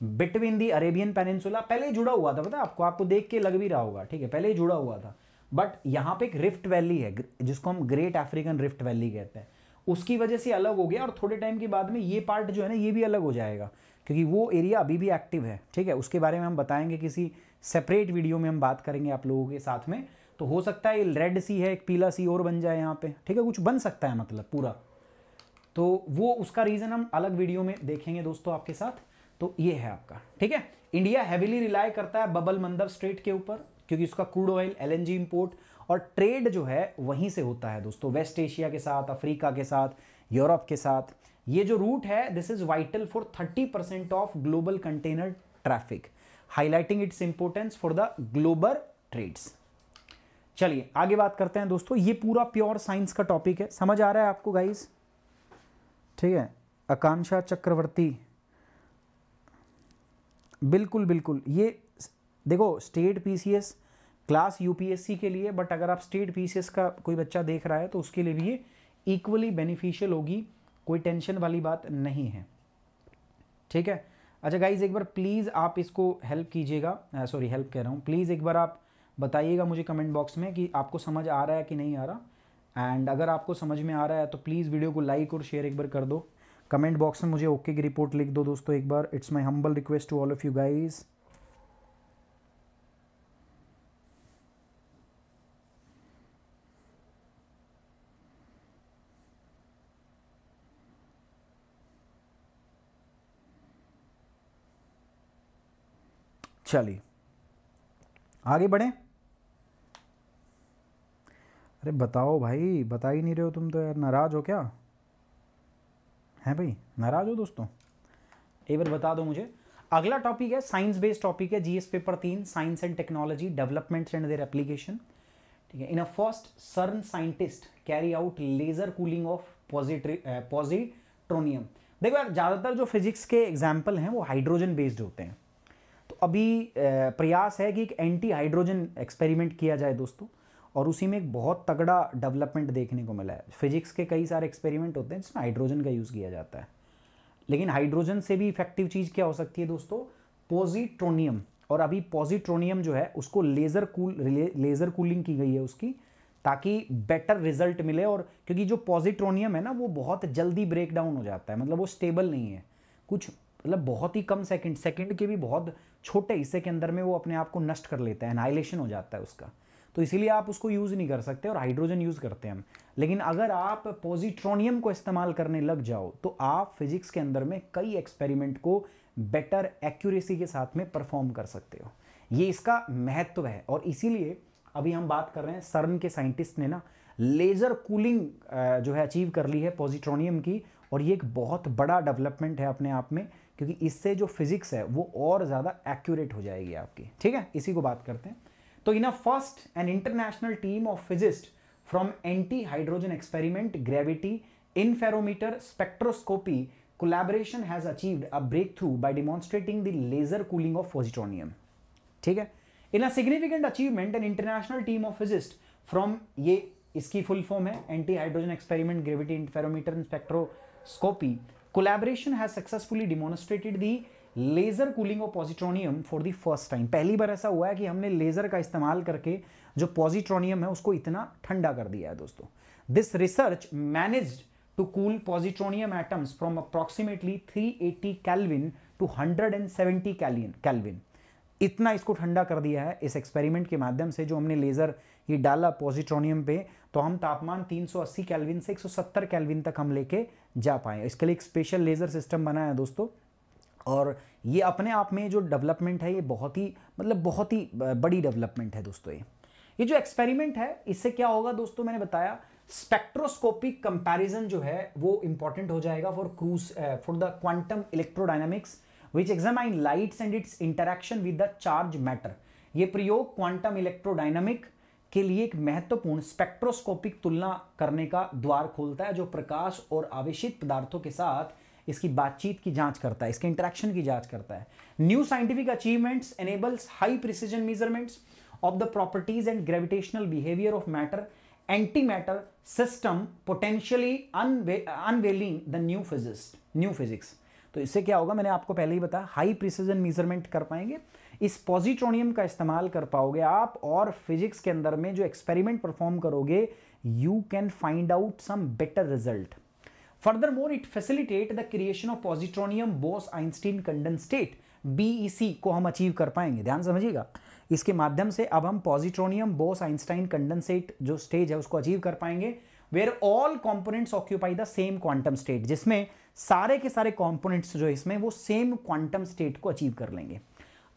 between the Arabian peninsula. पहले जुड़ा हुआ था, पता आपको, आपको देख के लग भी रहा होगा, ठीक है पहले जुड़ा हुआ था, बट यहाँ पे एक रिफ्ट वैली है जिसको हम ग्रेट अफ्रीकन रिफ्ट वैली कहते हैं, उसकी वजह से अलग हो गया और थोड़े टाइम के बाद में ये पार्ट जो है ना ये भी अलग हो जाएगा क्योंकि वो एरिया अभी भी एक्टिव है, ठीक है उसके बारे में हम बताएंगे किसी सेपरेट वीडियो में, हम बात करेंगे आप लोगों के साथ में। तो हो सकता है ये रेड सी है एक पीला सी और बन जाए यहाँ पे, ठीक है कुछ बन सकता है मतलब पूरा, तो वो उसका रीज़न हम अलग वीडियो में देखेंगे दोस्तों आपके साथ। तो ये है आपका, ठीक है। इंडिया हैवीली रिलाई करता है बबल मंदब स्ट्रेट के ऊपर क्योंकि उसका crude oil L N G import और ट्रेड जो है वहीं से होता है दोस्तों, वेस्ट एशिया के साथ, अफ्रीका के साथ, यूरोप के साथ। ये जो रूट है this is vital for thirty percent of global container traffic, highlighting its importance for the global trades. चलिए आगे बात करते हैं दोस्तों। ये पूरा प्योर साइंस का टॉपिक है, समझ आ रहा है आपको गाइस, ठीक है। आकांक्षा चक्रवर्ती, बिल्कुल बिल्कुल, ये देखो स्टेट पीसीएस क्लास यूपीएससी के लिए, बट अगर आप स्टेट पीसीएस का कोई बच्चा देख रहा है तो उसके लिए भी ये इक्वली बेनिफिशियल होगी, कोई टेंशन वाली बात नहीं है, ठीक है। अच्छा गाइज एक बार प्लीज़ आप इसको हेल्प कीजिएगा, सॉरी हेल्प कह रहा हूँ, प्लीज़ एक बार आप बताइएगा मुझे कमेंट बॉक्स में कि आपको समझ आ रहा है कि नहीं आ रहा, एंड अगर आपको समझ में आ रहा है तो प्लीज़ वीडियो को लाइक और शेयर एक बार कर दो। कमेंट बॉक्स में मुझे ओके की रिपोर्ट लिख दो दोस्तों एक बार, it's my humble request to all of you guys. चलिए आगे बढ़ें। अरे बताओ भाई, बता ही नहीं रहे हो तुम तो यार, नाराज़ हो क्या, हैं भाई नाराज़ हो दोस्तों, एक बार बता दो मुझे। अगला टॉपिक है साइंस बेस्ड टॉपिक है, जीएस पेपर तीन science and technology developments and their application. ठीक है. In a first CERN scientist carry out laser cooling of positronium. देखो यार, ज़्यादातर जो फिजिक्स के एग्जाम्पल हैं वो हाइड्रोजन बेस्ड होते हैं. तो अभी प्रयास है कि एक एंटी हाइड्रोजन एक्सपेरिमेंट किया जाए दोस्तों, और उसी में एक बहुत तगड़ा डेवलपमेंट देखने को मिला है. फिजिक्स के कई सारे एक्सपेरिमेंट होते हैं जिसमें हाइड्रोजन का यूज़ किया जाता है, लेकिन हाइड्रोजन से भी इफेक्टिव चीज़ क्या हो सकती है दोस्तों? पॉजिट्रोनियम. और अभी पॉजिट्रोनियम जो है उसको लेज़र कूल लेज़र कूलिंग की गई है उसकी, ताकि बेटर रिजल्ट मिले. और क्योंकि जो पॉजिट्रोनियम है ना वो बहुत जल्दी ब्रेक डाउन हो जाता है, मतलब वो स्टेबल नहीं है कुछ, मतलब बहुत ही कम सेकंड सेकंड के भी बहुत छोटे हिस्से के अंदर में वो अपने आप को नष्ट कर लेता है, एनाइलेशन हो जाता है उसका. तो इसीलिए आप उसको यूज़ नहीं कर सकते और हाइड्रोजन यूज़ करते हैं हम. लेकिन अगर आप पॉजिट्रोनियम को इस्तेमाल करने लग जाओ तो आप फिजिक्स के अंदर में कई एक्सपेरिमेंट को बेटर एक्यूरेसी के साथ में परफॉर्म कर सकते हो. ये इसका महत्व है. और इसीलिए अभी हम बात कर रहे हैं, सर्न के साइंटिस्ट ने ना लेज़र कूलिंग जो है अचीव कर ली है पॉजिट्रोनियम की, और ये एक बहुत बड़ा डेवलपमेंट है अपने आप में, क्योंकि इससे जो फिज़िक्स है वो और ज़्यादा एक्यूरेट हो जाएगी आपकी. ठीक है, इसी को बात करते हैं. तो in a first an international team of physicist from anti hydrogen experiment, gravity, इनफेरोमीटर, spectroscopy collaboration has achieved a breakthrough by demonstrating the laser cooling of positronium. ठीक है, in a significant achievement an international team of physicists from, ये इसकी full form है anti hydrogen experiment, gravity, interferometer and spectroscopy collaboration has successfully demonstrated the laser cooling of positronium for the first time. पहली बार ऐसा हुआ है कि हमने लेजर का इस्तेमाल करके जो positronium है उसको इतना ठंडा कर दिया है दोस्तों. This research managed to cool positronium atoms from approximately three hundred eighty Kelvin to one hundred seventy Kelvin. इतना इसको ठंडा कर दिया है इस एक्सपेरिमेंट के माध्यम से, जो हमने लेज़र ये डाला पॉजिट्रोनियम पे, तो हम तापमान तीन सौ अस्सी केल्विन से एक सौ सत्तर केल्विन तक हम लेके जा पाए. इसके लिए एक स्पेशल लेज़र सिस्टम बनाया है दोस्तों, और ये अपने आप में जो डेवलपमेंट है ये बहुत ही, मतलब बहुत ही बड़ी डेवलपमेंट है दोस्तों. ये ये जो एक्सपेरिमेंट है इससे क्या होगा दोस्तों? मैंने बताया स्पेक्ट्रोस्कोपिक कंपैरिजन जो है वो इंपॉर्टेंट हो जाएगा for cruise for the quantum electrodynamics which examine lights and its interaction with the charge matter. ये प्रयोग क्वांटम इलेक्ट्रोडायनामिक के लिए एक महत्वपूर्ण स्पेक्ट्रोस्कोपिक तुलना करने का द्वार खोलता है, जो प्रकाश और आवेशित पदार्थों के साथ इसकी बातचीत की जांच करता है, इसके इंटरेक्शन की जांच करता है. New scientific achievements enables high precision measurements of the properties and gravitational behaviour of matter antimatter system, potentially unve unveiling the new physics new physics. तो इससे क्या होगा? मैंने आपको पहले ही बताया, हाई प्रिसीजन मेजरमेंट कर पाएंगे, इस पॉजिट्रोनियम का इस्तेमाल कर पाओगे आप, और फिजिक्स के अंदर में जो एक्सपेरिमेंट परफॉर्म करोगे you can find out some better result. Further more it facilitate the creation of positronium Bose Einstein condensate, BEC को हम अचीव कर पाएंगे. ध्यान समझिएगा, इसके माध्यम से अब हम पॉजिट्रोनियम बोस आइंस्टाइन कंडेंसेट जो स्टेज है उसको अचीव कर पाएंगे, where all components occupy the same quantum state, जिसमें सारे के सारे कंपोनेंट्स जो इसमें वो सेम क्वांटम स्टेट को अचीव कर लेंगे.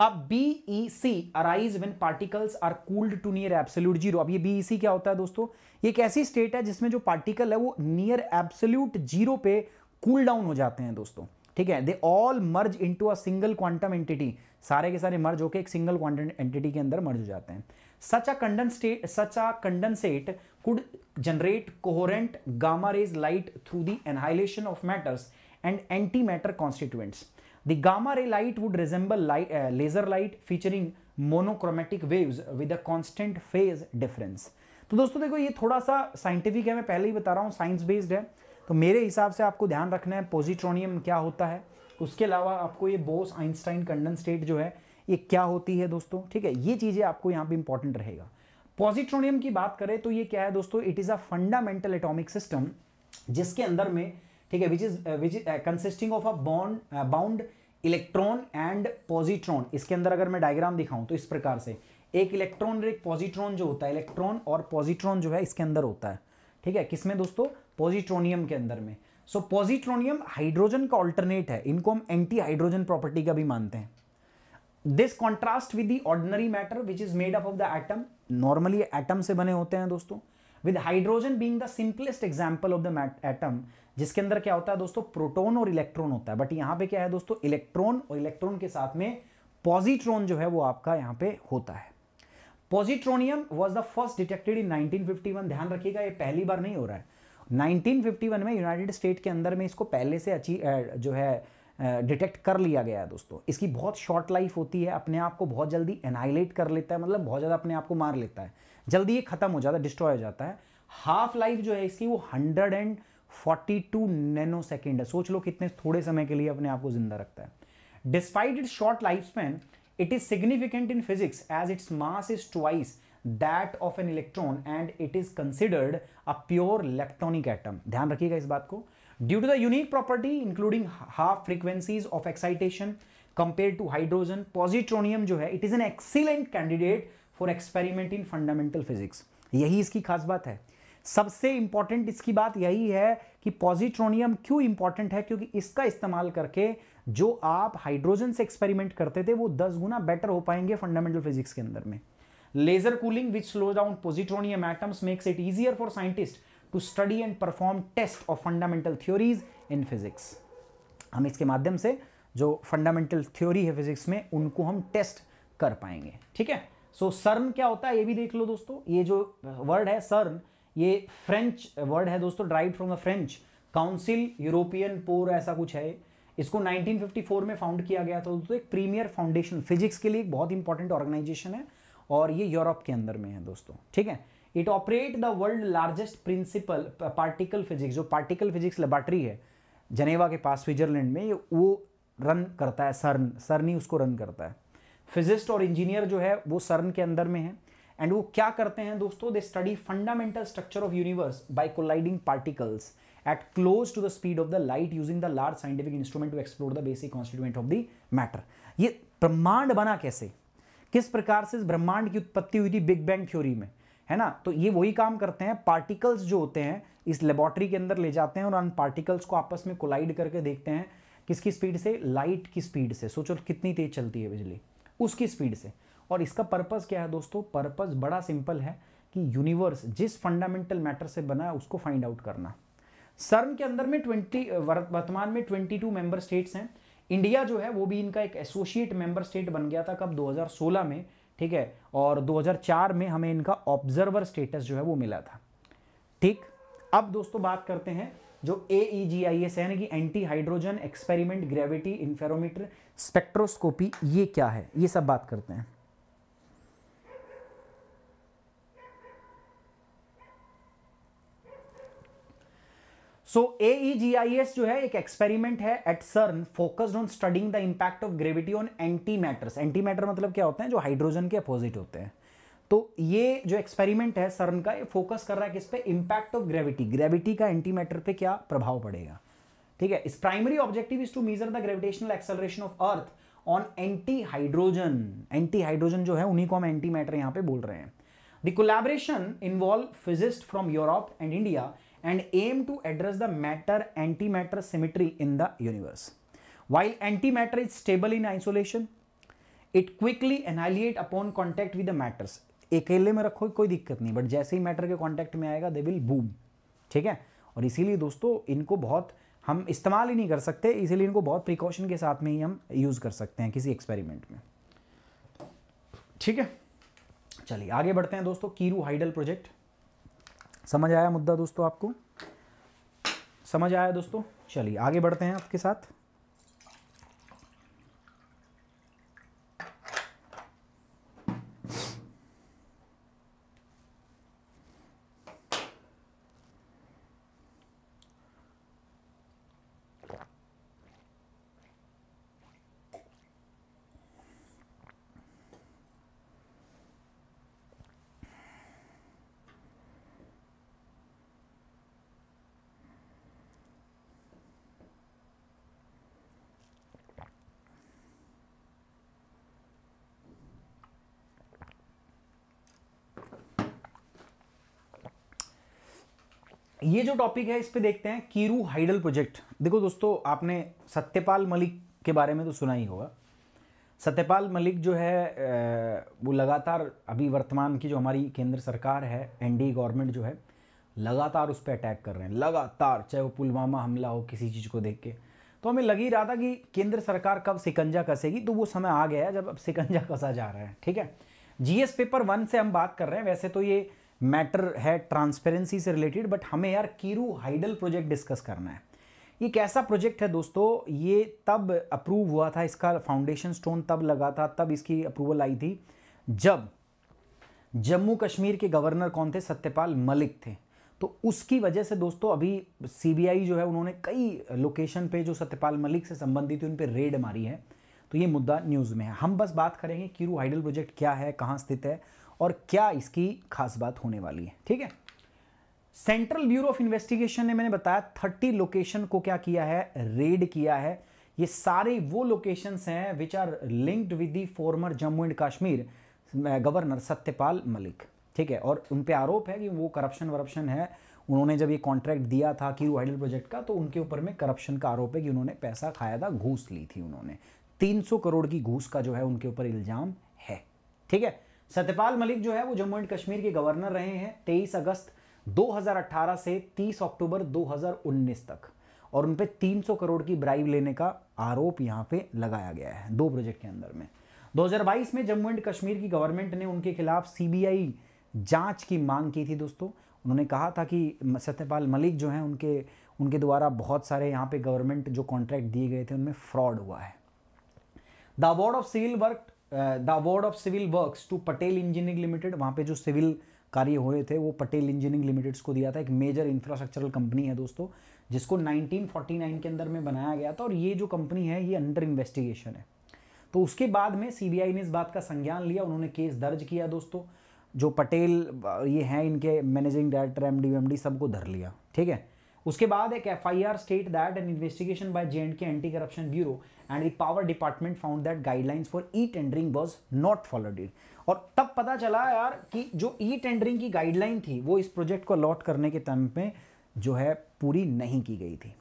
अब BEC arise when particles are cooled to near absolute zero. अब ये बीईसी क्या होता है दोस्तों? ये एक ऐसी स्टेट है जिसमें जो पार्टिकल है वो नियर एब्सोल्यूट जीरो पे कूल डाउन हो जाते हैं दोस्तों. ठीक है, they all merge into a single quantum entity, सारे के सारे मर्ज होकर एक सिंगल क्वांटम एंटिटी के अंदर मर्ज हो जाते हैं. Such a condensate such a condensate could generate coherent gamma rays light through the annihilation of matters and anti matter constituents. The gamma ray light would resemble light, uh, laser light featuring monochromatic waves with a constant phase difference. तो दोस्तों देखो, ये थोड़ा सा साइंटिफिक है, मैं पहले ही बता रहा हूँ, साइंस बेस्ड है. तो मेरे हिसाब से आपको ध्यान रखना है पॉजिट्रोनियम क्या होता है, उसके अलावा आपको ये बोस आइंस्टाइन कंडेंसेट जो है ये क्या होती है दोस्तों. ठीक है, ये चीज़ें आपको यहाँ पे इंपॉर्टेंट रहेगा. पॉजिट्रोनियम की बात करें तो ये क्या है दोस्तों? It is a fundamental atomic system जिसके अंदर में, ठीक है, which is which is consisting of a bond bound electron and positron. इसके अंदर अगर मैं डायग्राम दिखाऊं तो इस प्रकार से एक इलेक्ट्रॉन और एक पॉजिट्रॉन जो होता है, इलेक्ट्रॉन और पॉजिट्रॉन जो है इसके अंदर होता है. ठीक है, किसमें दोस्तों? पॉजिट्रोनियम के अंदर में. सो पॉजिट्रोनियम हाइड्रोजन का ऑल्टरनेट है, इनको हम एंटी हाइड्रोजन प्रॉपर्टी का भी मानते हैं. This contrast with the ordinary matter which is made up of the atom, normally atom से बने होते हैं दोस्तों, with hydrogen being the simplest example of the atom, जिसके अंदर क्या होता है दोस्तों? प्रोटॉन और इलेक्ट्रॉन होता है. बट यहाँ पे क्या है दोस्तों? इलेक्ट्रॉन और इलेक्ट्रॉन के साथ में पॉजिट्रॉन जो है वो आपका यहाँ पे होता है. Positronium was the first detected in nineteen fifty one. ध्यान रखिएगा ये पहली बार नहीं हो रहा है. नाइनटीन फिफ्टी वन में यूनाइटेड स्टेट के अंदर में इसको पहले से अच्छी जो है डिटेक्ट कर लिया गया है दोस्तों. इसकी बहुत शॉर्ट लाइफ होती है, अपने आप को बहुत जल्दी एनाइलेट कर लेता है, मतलब बहुत ज़्यादा अपने आप को मार लेता है, जल्दी ये खत्म हो जाता है, डिस्ट्रॉय हो जाता है. हाफ लाइफ जो है इसकी वो one hundred forty two nano second है. सोच लो कितने थोड़े समय के लिए अपने आप को जिंदा रखता है. Despite its short life span it is significant in physics as its mass is twice that of an electron and it is considered a pure leptonic atom. ध्यान रखिएगा इस बात को. Due to the unique property including half frequencies of excitation compared to hydrogen, positronium जो है it is an excellent candidate for experiment in fundamental physics. यही इसकी खास बात है. सबसे इम्पॉर्टेंट इसकी बात यही है कि पॉजिट्रोनियम क्यों इम्पॉर्टेंट है, क्योंकि इसका इस्तेमाल करके जो आप हाइड्रोजन से एक्सपेरिमेंट करते थे वो दस गुना बेटर हो पाएंगे फंडामेंटल फिजिक्स के अंदर में. Laser cooling which slow down positronium atoms makes it easier for scientist to study and perform test of fundamental theories in physics. हम इसके माध्यम से जो फंडामेंटल थ्योरी है फिजिक्स में उनको हम टेस्ट कर पाएंगे. ठीक है. सो सर्न क्या होता है ये भी देख लो दोस्तों. ये जो वर्ड है सर्न ये फ्रेंच वर्ड है दोस्तों, derived from the French council European पोर ऐसा कुछ है. इसको नाइनटीन फिफ्टी फोर में फाउंड किया गया था दोस्तों. एक प्रीमियर फाउंडेशन फिजिक्स के लिए एक बहुत इंपॉर्टेंट ऑर्गेनाइजेशन है और ये यूरोप के अंदर में है दोस्तों. ठीक है. It operate the world largest principal particle physics, जो पार्टिकल फिजिक्स लेबॉरेटरी है जनेवा के पास स्विट्जरलैंड में, वो रन करता है सर्न. सर्न ही उसको रन करता है. फिजिस्ट और इंजीनियर जो है वो सर्न के अंदर में है. एंड वो क्या करते हैं दोस्तों, they study fundamental structure of universe by colliding particles at close to the speed of the light using the large scientific instrument to explore the basic constituent of the matter. ये ब्रह्मांड बना कैसे, किस प्रकार से इस ब्रह्मांड की उत्पत्ति हुई थी बिग बैंग थ्योरी में, है ना. तो ये वही काम करते हैं. पार्टिकल्स जो होते हैं इस लेबॉरेटरी के अंदर ले जाते हैं और उन पार्टिकल्स को आपस में कोलाइड करके देखते हैं किसकी स्पीड से, लाइट की स्पीड से. सोचो कितनी तेज चलती है बिजली, उसकी स्पीड से. और इसका पर्पस क्या है दोस्तों, पर्पस बड़ा सिंपल है कि यूनिवर्स जिस फंडामेंटल मैटर से बना है उसको फाइंड आउट करना. सर्न के अंदर में ट्वेंटी वर्तमान में बाईस मेंबर स्टेट्स हैं. इंडिया जो है वो भी इनका एक एसोसिएट मेंबर स्टेट बन गया था कब, दो हज़ार सोलह में. ठीक है. और दो हज़ार चार में हमें इनका ऑब्जर्वर स्टेटस जो है वो मिला था. ठीक. अब दोस्तों बात करते हैं जो ए ई जी आई एस यानी कि anti hydrogen experiment gravity interferometer spectroscopy, ये क्या है ये सब बात करते हैं. सो ए ई जी आई एस जो है एक एक्सपेरिमेंट है at CERN focused on studying the impact of gravity on anti matters. Anti matter मतलब क्या होते हैं, जो हाइड्रोजन के अपोजिट होते हैं. तो ये जो एक्सपेरिमेंट है सर्न का, ये फोकस कर रहा है किस पे, इम्पैक्ट ऑफ ग्रेविटी, ग्रेविटी का एंटी मैटर पे क्या प्रभाव पड़ेगा. ठीक है. इस primary objective is to measure the gravitational acceleration of earth on anti hydrogen. Anti hydrogen जो है उन्हीं को हम एंटी मैटर यहाँ पे बोल रहे हैं. The collaboration involve physicist from Europe and India and aim to address the matter antimatter symmetry in the universe. While antimatter is stable in isolation, it quickly annihilate upon contact with the matters. अकेले में रखो कोई दिक्कत नहीं, बट जैसे ही मैटर के कॉन्टेक्ट में आएगा दे विल बूम. ठीक है. और इसीलिए दोस्तों इनको बहुत हम इस्तेमाल ही नहीं कर सकते, इसीलिए इनको बहुत प्रिकॉशन के साथ में ही हम यूज कर सकते हैं किसी एक्सपेरिमेंट में. ठीक है. चलिए आगे बढ़ते हैं दोस्तों. कीरू हाइडल प्रोजेक्ट, समझ आया मुद्दा दोस्तों, आपको समझ आया दोस्तों. चलिए आगे बढ़ते हैं आपके साथ. ये जो टॉपिक है इस पे देखते हैं कीरू हाइडल प्रोजेक्ट. देखो दोस्तों आपने सत्यपाल मलिक के बारे में तो सुना ही होगा. सत्यपाल मलिक जो है वो लगातार अभी वर्तमान की जो हमारी केंद्र सरकार है, एनडीए गवर्नमेंट जो है लगातार उस पर अटैक कर रहे हैं, लगातार, चाहे वो पुलवामा हमला हो, किसी चीज़ को देख के. तो हमें लग ही रहा था कि केंद्र सरकार कब सिकंजा कसेगी, तो वो समय आ गया जब अब सिकंजा कसा जा रहा है. ठीक है. जीएस पेपर वन से हम बात कर रहे हैं। वैसे तो ये मैटर है ट्रांसपेरेंसी से रिलेटेड, बट हमें यार कीरू हाइडल प्रोजेक्ट डिस्कस करना है। ये कैसा प्रोजेक्ट है दोस्तों, ये तब अप्रूव हुआ था, इसका फाउंडेशन स्टोन तब लगा था, तब इसकी अप्रूवल आई थी जब जम्मू कश्मीर के गवर्नर कौन थे, सत्यपाल मलिक थे। तो उसकी वजह से दोस्तों अभी सीबीआई जो है उन्होंने कई लोकेशन पे जो सत्यपाल मलिक से संबंधित उन पे रेड मारी है। तो ये मुद्दा न्यूज़ में है। हम बस बात करेंगे कीरू हाइडल प्रोजेक्ट क्या है, कहाँ स्थित है और क्या इसकी खास बात होने वाली है। ठीक है, सेंट्रल ब्यूरो ऑफ इन्वेस्टिगेशन ने, मैंने बताया, थर्टी लोकेशन को क्या किया है, रेड किया है। ये सारे वो लोकेशंस हैं which are linked with the former Jammu and Kashmir governor Satyapal Malik. ठीक है, और उन पे आरोप है कि वो करप्शन वरप्शन है, उन्होंने जब ये कॉन्ट्रैक्ट दिया था कीरू हाइडल प्रोजेक्ट का तो उनके ऊपर में करप्शन का आरोप है कि उन्होंने पैसा खाया था, घूस ली थी उन्होंने, तीन सौ करोड़ की घूस का जो है उनके ऊपर इल्ज़ाम है। ठीक है, सत्यपाल मलिक जो है वो जम्मू एंड कश्मीर के गवर्नर रहे हैं तेईस अगस्त दो हज़ार अठारह से तीस अक्टूबर दो हज़ार उन्नीस तक, और उन पे तीन सौ करोड़ की ब्राइब लेने का आरोप यहाँ पे लगाया गया है दो प्रोजेक्ट के अंदर में। दो हज़ार बाईस में जम्मू एंड कश्मीर की गवर्नमेंट ने उनके खिलाफ सीबीआई जांच की मांग की थी दोस्तों। उन्होंने कहा था कि सत्यपाल मलिक जो हैं उनके उनके द्वारा बहुत सारे यहाँ पे गवर्नमेंट जो कॉन्ट्रैक्ट दिए गए थे उनमें फ्रॉड हुआ है। The award of civil work the award of civil works to Patel engineering limited, वहाँ पे जो सिविल कार्य हुए थे वो पटेल इंजीनियरिंग लिमिटेड को दिया था। एक मेजर इंफ्रास्ट्रक्चरल कंपनी है दोस्तों जिसको नाइनटीन फोर्टी नाइन के अंदर में बनाया गया था, और ये जो कंपनी है ये अंडर इन्वेस्टिगेशन है। तो उसके बाद में सीबीआई ने इस बात का संज्ञान लिया, उन्होंने केस दर्ज किया दोस्तों। जो पटेल ये हैं इनके मैनेजिंग डायरेक्टर एमडी एमडी सबको धर लिया। ठीक है, उसके बाद एक FIR state that an investigation by J and K anti corruption bureau and the power department found that guidelines for e tendering was not followed. और तब पता चला यार कि जो ई टेंडरिंग की गाइडलाइन थी वो इस प्रोजेक्ट को अलॉट करने के टाइम पे जो है पूरी नहीं की गई थी।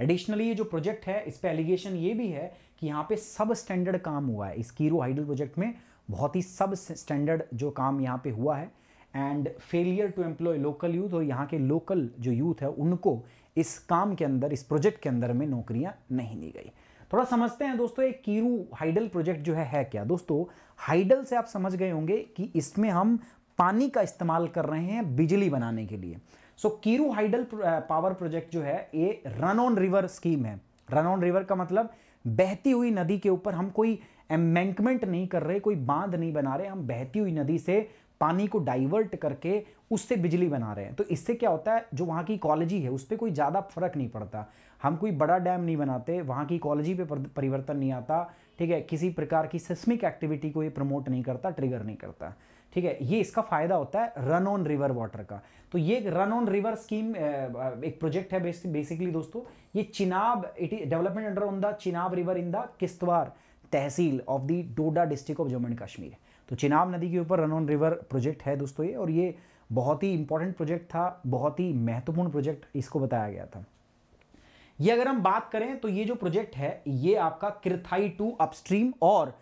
एडिशनली ये जो प्रोजेक्ट है इस पे एलिगेशन ये भी है कि यहाँ पे सब स्टैंडर्ड काम हुआ है इस कीरू हाइडल प्रोजेक्ट में, बहुत ही सब स्टैंडर्ड जो काम यहाँ पे हुआ है। And failure to employ local youth, और यहाँ के लोकल जो यूथ है उनको इस काम के अंदर, इस प्रोजेक्ट के अंदर में नौकरियाँ नहीं दी गई। थोड़ा समझते हैं दोस्तों ये कीरू हाइडल प्रोजेक्ट जो है, है क्या दोस्तों। हाइडल से आप समझ गए होंगे कि इसमें हम पानी का इस्तेमाल कर रहे हैं बिजली बनाने के लिए। So Kiru hydel power project जो है ये रन ऑन रिवर स्कीम है। रन ऑन रिवर का मतलब बहती हुई नदी के ऊपर, हम कोई एम्बैंकमेंट नहीं कर रहे, कोई बांध नहीं बना रहे, हम बहती हुई नदी से पानी को डाइवर्ट करके उससे बिजली बना रहे हैं। तो इससे क्या होता है, जो वहाँ की इकोलॉजी है उस पर कोई ज़्यादा फर्क नहीं पड़ता, हम कोई बड़ा डैम नहीं बनाते, वहाँ की इकोलॉजी पे परिवर्तन नहीं आता। ठीक है, किसी प्रकार की सिस्मिक एक्टिविटी को ये प्रमोट नहीं करता, ट्रिगर नहीं करता। ठीक है, ये इसका फ़ायदा होता है रन ऑन रिवर वाटर का। तो ये एक रन ऑन रिवर स्कीम एक प्रोजेक्ट है बेसिकली दोस्तों। ये Chenab, it is development under on the Chenab river in the Kishtwar tehsil of the Doda district of Jammu and Kashmir. तो चिनाब नदी के ऊपर रन ऑन रिवर प्रोजेक्ट है दोस्तों ये, और ये बहुत ही इंपॉर्टेंट प्रोजेक्ट था, बहुत ही महत्वपूर्ण प्रोजेक्ट इसको बताया गया था। ये अगर हम बात करें तो ये जो प्रोजेक्ट है ये आपका किरथाई टू अपस्ट्रीम और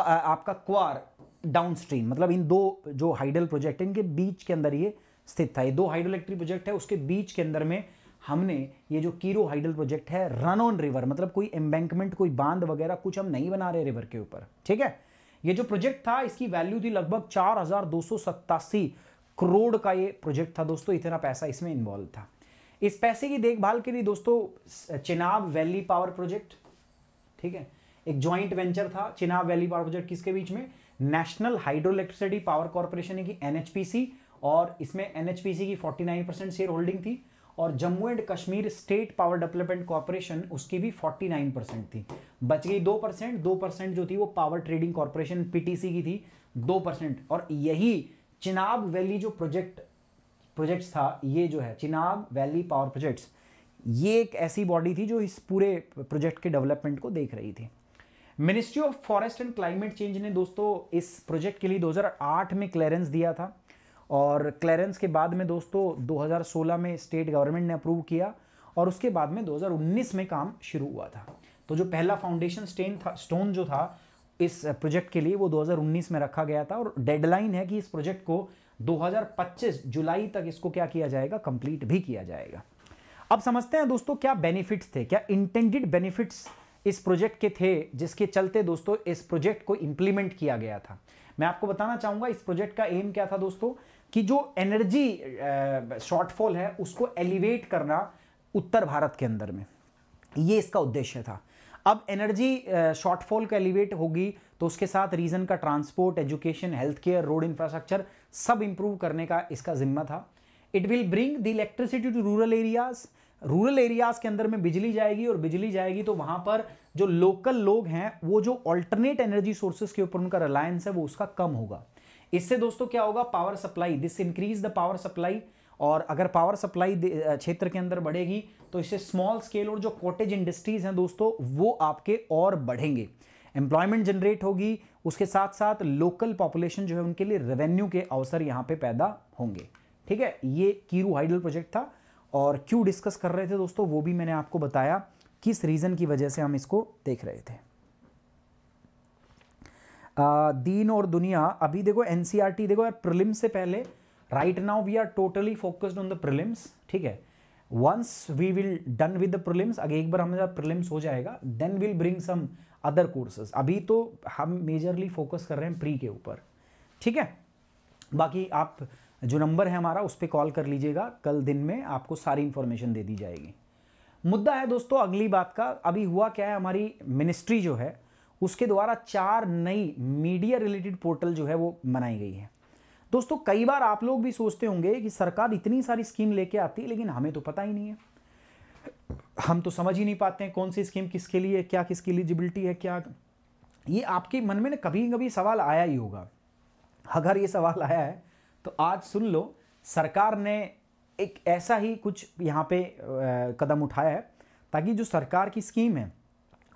आपका क्वार डाउनस्ट्रीम, मतलब इन दो जो हाइडल प्रोजेक्ट है इनके बीच के अंदर ये स्थित था। ये दो हाइडल इलेक्ट्रिक प्रोजेक्ट है, उसके बीच के अंदर में हमने ये जो कीरू हाइडल प्रोजेक्ट है रन ऑन रिवर, मतलब कोई एम्बैंकमेंट, कोई बांध वगैरह कुछ हम नहीं बना रहे रिवर के ऊपर। ठीक है, ये जो प्रोजेक्ट था इसकी वैल्यू थी लगभग चार हजार दो सौ सत्तासी करोड़ का ये प्रोजेक्ट था दोस्तों। इतना पैसा इसमें इन्वॉल्व था। इस पैसे की देखभाल के लिए दोस्तों चिनाब वैली पावर प्रोजेक्ट, ठीक है, एक ज्वाइंट वेंचर था चिनाब वैली पावर प्रोजेक्ट किसके बीच में, national hydro electricity power corporation है कि एनएचपीसी, और इसमें एनएचपीसी की उनचास परसेंट शेयर होल्डिंग थी, और Jammu and Kashmir state power development corporation उसकी भी उनचास परसेंट थी। बच गई दो परसेंट, दो परसेंट जो थी वो पावर ट्रेडिंग कॉर्पोरेशन पीटीसी की थी दो परसेंट। और यही चिनाब वैली जो प्रोजेक्ट प्रोजेक्ट्स था, ये जो है चिनाब वैली पावर प्रोजेक्ट्स, ये एक ऐसी बॉडी थी जो इस पूरे प्रोजेक्ट के डेवलपमेंट को देख रही थी। Ministry of forest and climate change ने दोस्तों इस प्रोजेक्ट के लिए दो हज़ार आठ में क्लियरेंस दिया था, और क्लियरेंस के बाद में दोस्तों दो हज़ार सोलह में स्टेट गवर्नमेंट ने अप्रूव किया, और उसके बाद में दो हज़ार उन्नीस में काम शुरू हुआ था। तो जो पहला फाउंडेशन स्टोन था स्टोन जो था इस प्रोजेक्ट के लिए वो दो हज़ार उन्नीस में रखा गया था, और डेडलाइन है कि इस प्रोजेक्ट को दो हज़ार पच्चीस जुलाई तक इसको क्या किया जाएगा, कंप्लीट भी किया जाएगा। अब समझते हैं दोस्तों क्या बेनिफिट्स थे, क्या इंटेंडेड बेनिफिट्स इस प्रोजेक्ट के थे जिसके चलते दोस्तों इस प्रोजेक्ट को इम्प्लीमेंट किया गया था। मैं आपको बताना चाहूँगा इस प्रोजेक्ट का एम क्या था दोस्तों, कि जो एनर्जी शॉर्टफॉल है उसको एलिवेट करना उत्तर भारत के अंदर में, ये इसका उद्देश्य था। अब एनर्जी शॉर्टफॉल का एलिवेट होगी तो उसके साथ रीजन का transport, education, health care, road infrastructure सब इंप्रूव करने का इसका जिम्मा था। It will bring the electricity to rural areas, rural areas के अंदर में बिजली जाएगी और बिजली जाएगी तो वहाँ पर जो लोकल लोग हैं वो जो ऑल्टरनेट एनर्जी सोर्सेज के ऊपर उनका रिलायंस है वो उसका कम होगा। इससे दोस्तों क्या होगा, power supply, this increase the power supply, और अगर पावर सप्लाई क्षेत्र के अंदर बढ़ेगी तो इससे स्मॉल स्केल और जो कॉटेज इंडस्ट्रीज़ हैं दोस्तों वो आपके और बढ़ेंगे, एम्प्लॉयमेंट जनरेट होगी, उसके साथ साथ लोकल पॉपुलेशन जो है उनके लिए रेवेन्यू के अवसर यहाँ पे पैदा होंगे। ठीक है, ये कीरू हाइडल प्रोजेक्ट था। और क्यों डिस्कस कर रहे थे दोस्तों वो भी मैंने आपको बताया, किस रीज़न की वजह से हम इसको देख रहे थे। आ, दीन और दुनिया, अभी देखो एन सी आर टी, देखो यार प्रिलिम्स से पहले right now we are totally focused on the prelims. ठीक है, once we will done with the prelims, अगर एक बार हमारा प्रिलिम्स हो जाएगा then will bring some other courses. अभी तो हम मेजरली फोकस कर रहे हैं प्री के ऊपर। ठीक है, बाकी आप जो नंबर है हमारा उस पर कॉल कर लीजिएगा, कल दिन में आपको सारी इन्फॉर्मेशन दे दी जाएगी। मुद्दा है दोस्तों अगली बात का, अभी हुआ क्या है, हमारी मिनिस्ट्री जो है उसके द्वारा चार नई मीडिया रिलेटेड पोर्टल जो है वो बनाई गई है। दोस्तों कई बार आप लोग भी सोचते होंगे कि सरकार इतनी सारी स्कीम लेके आती है लेकिन हमें तो पता ही नहीं है, हम तो समझ ही नहीं पाते हैं कौन सी स्कीम किसके लिए, क्या किसकी एलिजिबिलिटी है क्या। ये आपके मन में ना कभी कभी सवाल आया ही होगा, अगर ये सवाल आया है तो आज सुन लो, सरकार ने एक ऐसा ही कुछ यहाँ पे कदम उठाया है ताकि जो सरकार की स्कीम है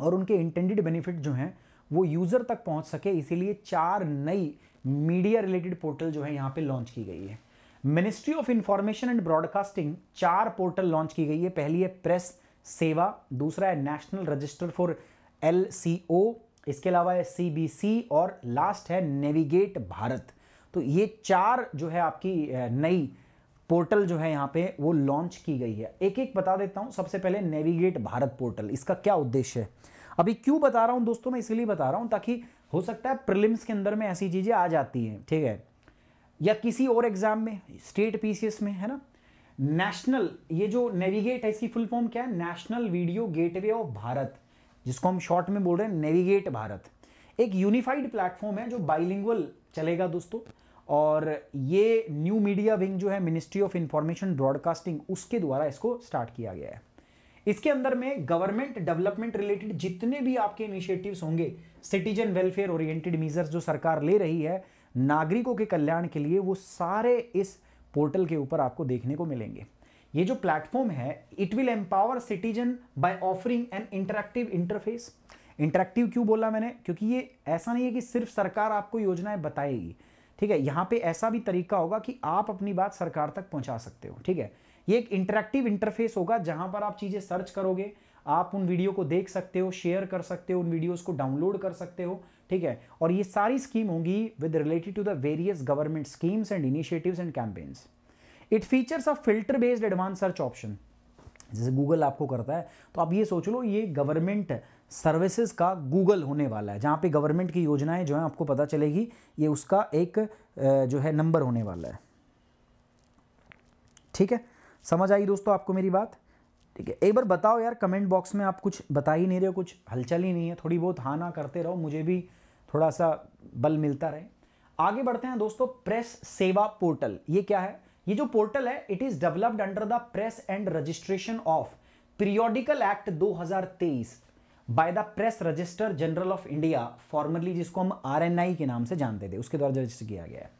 और उनके इंटेंडेड बेनिफिट जो हैं वो यूज़र तक पहुँच सके, इसीलिए चार नई मीडिया रिलेटेड पोर्टल जो है यहाँ पे लॉन्च की गई है। Ministry of information and broadcasting चार पोर्टल लॉन्च की गई है। पहली है प्रेस सेवा, दूसरा है national register for L C O, इसके अलावा है सी बी सी और लास्ट है नेविगेट भारत। तो ये चार जो है आपकी नई पोर्टल जो है यहाँ पे वो लॉन्च की गई है। एक एक बता देता हूँ। सबसे पहले नेविगेट भारत पोर्टल, इसका क्या उद्देश्य है, अभी क्यों बता रहा हूँ दोस्तों, मैं इसलिए बता रहा हूँ ताकि हो सकता है प्रीलिम्स के अंदर में ऐसी चीज़ें आ जाती हैं, ठीक है, या किसी और एग्जाम में, स्टेट पी सी एस में, है ना। नेशनल, ये जो नेविगेट है इसकी फुल फॉर्म क्या है, national video gateway of Bharat, जिसको हम शॉर्ट में बोल रहे हैं नेविगेट भारत। एक यूनिफाइड प्लेटफॉर्म है जो बाइलिंगुअल चलेगा दोस्तों, और ये न्यू मीडिया विंग जो है मिनिस्ट्री ऑफ इंफॉर्मेशन ब्रॉडकास्टिंग उसके द्वारा इसको स्टार्ट किया गया है। इसके अंदर में गवर्नमेंट डेवलपमेंट रिलेटेड जितने भी आपके इनिशिएटिव्स होंगे, सिटीजन वेलफेयर ओरिएंटेड मीजर्स जो सरकार ले रही है नागरिकों के कल्याण के लिए, वो सारे इस पोर्टल के ऊपर आपको देखने को मिलेंगे। ये जो प्लेटफॉर्म है it will empower citizen by offering an interactive interface. Interactive क्यों बोला मैंने, क्योंकि ये ऐसा नहीं है कि सिर्फ सरकार आपको योजनाएं बताएगी, ठीक है, यहाँ पे ऐसा भी तरीका होगा कि आप अपनी बात सरकार तक पहुँचा सकते हो। ठीक है, ये एक इंटरैक्टिव इंटरफेस होगा जहाँ पर आप चीज़ें सर्च करोगे, आप उन वीडियो को देख सकते हो, शेयर कर सकते हो, उन वीडियोस को डाउनलोड कर सकते हो, ठीक है। और ये सारी स्कीम होंगी with related to the various government schemes and initiatives and campaigns. It features a filter based advance search option, जैसे गूगल आपको करता है, तो आप ये सोच लो ये गवर्नमेंट सर्विसेज का गूगल होने वाला है, जहाँ पे गवर्नमेंट की योजनाएं जो हैं आपको पता चलेगी, ये उसका एक जो है नंबर होने वाला है। ठीक है, समझ आई दोस्तों आपको मेरी बात। ठीक है, एक बार बताओ यार कमेंट बॉक्स में, आप कुछ बता ही नहीं रहे हो, कुछ हलचल ही नहीं है, थोड़ी बहुत हाँ ना करते रहो, मुझे भी थोड़ा सा बल मिलता रहे। आगे बढ़ते हैं दोस्तों, प्रेस सेवा पोर्टल, ये क्या है, ये जो पोर्टल है it is developed under the press and registration of periodical act दो हज़ार तेईस by the press register general of India, formerly जिसको हम आर एन आई के नाम से जानते थे, उसके द्वारा रजिस्टर किया गया है।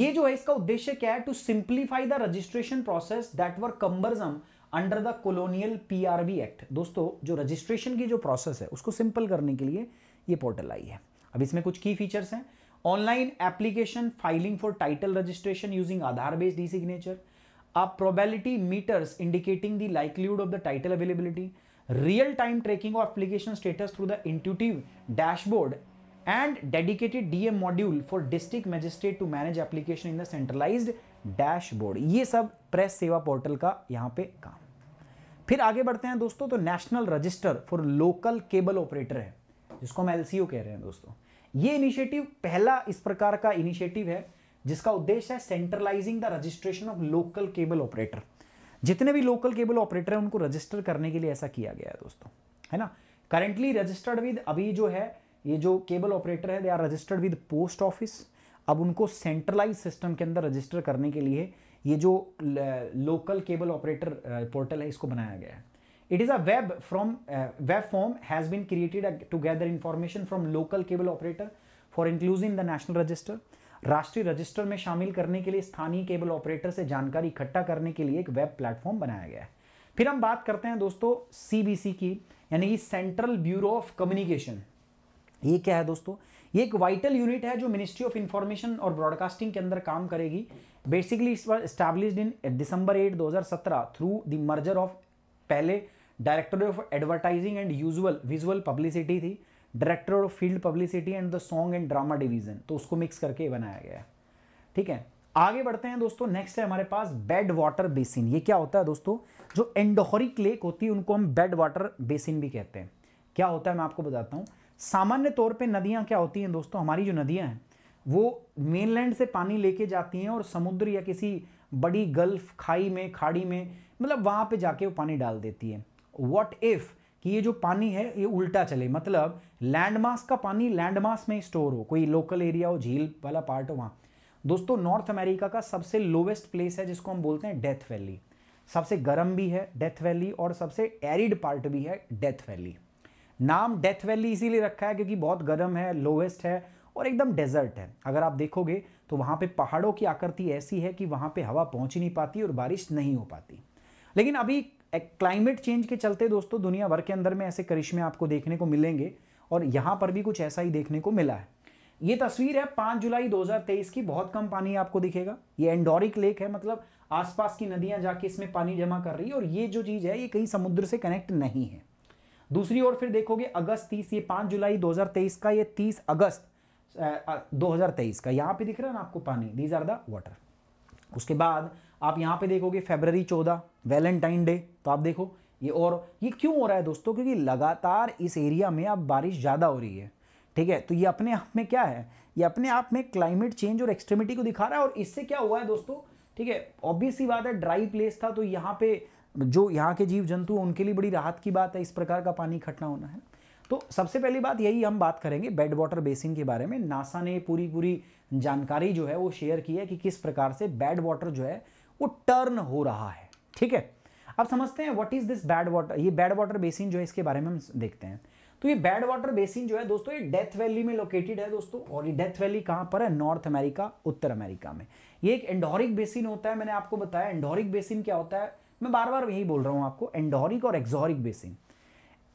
ये जो है इसका उद्देश्य क्या है, to simplify the registration process that were cumbersome under the colonial P R B act. दोस्तों जो रजिस्ट्रेशन की जो प्रोसेस है उसको सिंपल करने के लिए ये पोर्टल आई है। अब इसमें कुछ की फीचर्स हैं, online application filing for title registration using Aadhaar based e signature, a probability meters indicating the likelihood of the title availability, real time tracking of application status through the intuitive dashboard and dedicated D M module for district magistrate to manage application in the centralized dashboard। ये सब प्रेस सेवा पोर्टल का यहाँ पे काम। फिर आगे बढ़ते हैं दोस्तों, तो national register for local cable operator है, जिसको हम एल सी ओ कह रहे हैं दोस्तों, ये इनिशिएटिव पहला इस प्रकार का इनिशिएटिव है जिसका उद्देश्य है centralising the registration of local cable operator. जितने भी लोकल केबल ऑपरेटर हैं उनको रजिस्टर करने के लिए ऐसा किया गया है दोस्तों, है ना। करेंटली रजिस्टर्ड विद, अभी जो है ये जो केबल ऑपरेटर है they are registered with post office. अब उनको सेंट्रलाइज सिस्टम के अंदर रजिस्टर करने के लिए ये जो लोकल केबल ऑपरेटर पोर्टल है इसको बनाया गया है। It is a web from web form has been created to gather information from local cable operator for inclusion the national register. राष्ट्रीय रजिस्टर में शामिल करने के लिए स्थानीय केबल ऑपरेटर से जानकारी इकट्ठा करने के लिए एक वेब प्लेटफॉर्म बनाया गया है। फिर हम बात करते हैं दोस्तों सीबीसी की, यानी कि सेंट्रल ब्यूरो ऑफ कम्युनिकेशन। ये क्या है दोस्तों? ये एक वाइटल यूनिट है जो मिनिस्ट्री ऑफ इंफॉर्मेशन और ब्रॉडकास्टिंग के अंदर काम करेगी। बेसिकली इस बार एस्टैब्लिश्ड इन दिसंबर एट दो हज़ार सत्रह थ्रू द मर्जर ऑफ पहले directorate of advertising and usual visual publicity थी, directorate of field publicity and the song and drama division, तो उसको मिक्स करके बनाया गया है। ठीक है, आगे बढ़ते हैं दोस्तों। नेक्स्ट है हमारे पास बेड वाटर बेसिन। ये क्या होता है दोस्तों? जो एंडोहरिक लेक होती है उनको हम बेड वाटर बेसिन भी कहते हैं। क्या होता है मैं आपको बताता हूँ। सामान्य तौर पे नदियाँ क्या होती हैं दोस्तों, हमारी जो नदियाँ हैं वो मेनलैंड से पानी लेके जाती हैं और समुद्र या किसी बड़ी गल्फ खाई में, खाड़ी में, मतलब वहाँ पे जाके वो पानी डाल देती है। व्हाट इफ़ कि ये जो पानी है ये उल्टा चले, मतलब लैंडमास का पानी लैंडमास में स्टोर हो, कोई लोकल एरिया हो, झील वाला पार्ट हो वहाँ। दोस्तों नॉर्थ अमेरिका का सबसे लोवेस्ट प्लेस है जिसको हम बोलते हैं डेथ वैली। सबसे गर्म भी है डेथ वैली और सबसे एरिड पार्ट भी है डेथ वैली। नाम डेथ वैली इसीलिए रखा है क्योंकि बहुत गर्म है, लोवेस्ट है और एकदम डेजर्ट है। अगर आप देखोगे तो वहाँ पे पहाड़ों की आकृति ऐसी है कि वहाँ पे हवा पहुँच ही नहीं पाती और बारिश नहीं हो पाती। लेकिन अभी क्लाइमेट चेंज के चलते दोस्तों दुनिया भर के अंदर में ऐसे करिश्मे आपको देखने को मिलेंगे और यहाँ पर भी कुछ ऐसा ही देखने को मिला है। ये तस्वीर है पाँच जुलाई दो हज़ार तेईस की। बहुत कम पानी आपको दिखेगा। ये एंडोरिक लेक है, मतलब आसपास की नदियाँ जाके इसमें पानी जमा कर रही है और ये जो चीज़ है ये कहीं समुद्र से कनेक्ट नहीं है। दूसरी ओर फिर देखोगे अगस्त तीस, ये पाँच जुलाई दो हज़ार तेईस का, ये तीस अगस्त दो हज़ार तेईस का, यहाँ पे दिख रहा है ना आपको पानी। These are the water. उसके बाद आप यहाँ पे देखोगे फरवरी चौदह, वैलेंटाइन डे। तो आप देखो ये, और ये क्यों हो रहा है दोस्तों? क्योंकि लगातार इस एरिया में अब बारिश ज़्यादा हो रही है। ठीक है, तो ये अपने आप में क्या है, ये अपने आप में क्लाइमेट चेंज और एक्सट्रीमिटी को दिखा रहा है। और इससे क्या हुआ है दोस्तों, ठीक है, ऑब्वियसली बात है ड्राई प्लेस था तो यहाँ पे जो यहाँ के जीव जंतु उनके लिए बड़ी राहत की बात है इस प्रकार का पानी इकट्ठा होना है। तो सबसे पहली बात यही हम बात करेंगे बेड वाटर बेसिन के बारे में। नासा ने पूरी पूरी जानकारी जो है वो शेयर की है कि किस प्रकार से बेड वाटर जो है वो टर्न हो रहा है। ठीक है, अब समझते हैं what is this bed water. ये बेड वाटर बेसिन जो है इसके बारे में हम देखते हैं। तो ये बेड वाटर बेसिन जो है दोस्तों ये डेथ वैली में लोकेटेड है दोस्तों। और ये डेथ वैली कहाँ पर है? नॉर्थ अमेरिका, उत्तर अमेरिका में। ये एक एंडोरिक बेसिन होता है। मैंने आपको बताया एंडोरिक बेसिन क्या होता है, मैं बार बार यही बोल रहा हूँ आपको, एंडोरिक और एक्सोरिक बेसिन।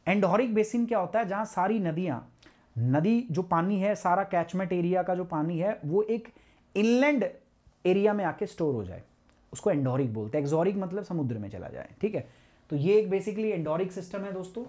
एंडोरिक बेसिन क्या होता है? जहाँ सारी नदियाँ, नदी जो पानी है, सारा कैचमेंट एरिया का जो पानी है वो एक इनलैंड एरिया में आके स्टोर हो जाए, उसको एंडोरिक बोलते हैं। एक्सोरिक मतलब समुद्र में चला जाए। ठीक है, तो ये एक बेसिकली एंडोरिक सिस्टम है दोस्तों।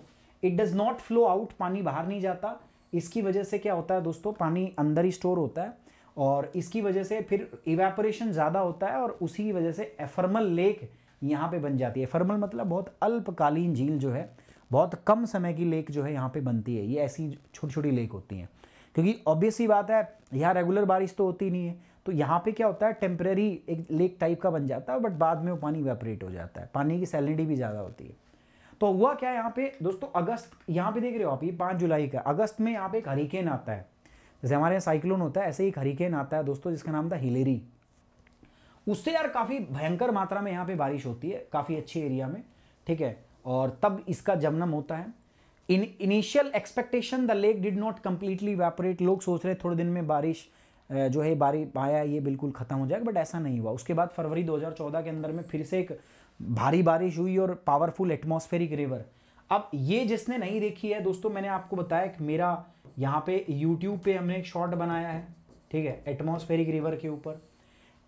It does not flow out, पानी बाहर नहीं जाता। इसकी वजह से क्या होता है दोस्तों, पानी अंदर ही स्टोर होता है और इसकी वजह से फिर इवेपोरेशन ज़्यादा होता है और उसी की वजह से एफर्मल लेक यहाँ पे बन जाती है। फर्मल मतलब बहुत अल्पकालीन झील जो है, बहुत कम समय की लेक जो है यहाँ पे बनती है। ये ऐसी छोटी छोटी लेक होती हैं क्योंकि ऑब्वियसली बात है यहाँ रेगुलर बारिश तो होती नहीं है, तो यहाँ पे क्या होता है टेम्परेरी एक लेक टाइप का बन जाता है बट बाद में वो पानी इवेपोरेट हो जाता है। पानी की सैलिनिटी भी ज़्यादा होती है। तो हुआ क्या यहाँ पे दोस्तों, अगस्त, यहाँ पे देख रहे हो आप, ये पाँच जुलाई का, अगस्त में यहाँ पे एक हरिकेन आता है। जैसे हमारे यहाँ साइक्लोन होता है, ऐसे ही एक हरिकेन आता है दोस्तों जिसका नाम था हिलेरी। उससे यार काफ़ी भयंकर मात्रा में यहाँ पे बारिश होती है, काफ़ी अच्छे एरिया में। ठीक है, और तब इसका जमनम होता है। In initial expectation the lake did not completely evaporate. लोग सोच रहे थोड़े दिन में बारिश जो है, बारिश आया ये बिल्कुल ख़त्म हो जाएगा, बट ऐसा नहीं हुआ। उसके बाद फरवरी दो हज़ार चौदह के अंदर में फिर से एक भारी बारिश हुई और पावरफुल एटमॉस्फेरिक रिवर। अब ये जिसने नहीं देखी है दोस्तों, मैंने आपको बताया कि मेरा यहाँ पर यूट्यूब पर हमने एक शॉर्ट बनाया है। ठीक है, एटमॉस्फेरिक रिवर के ऊपर,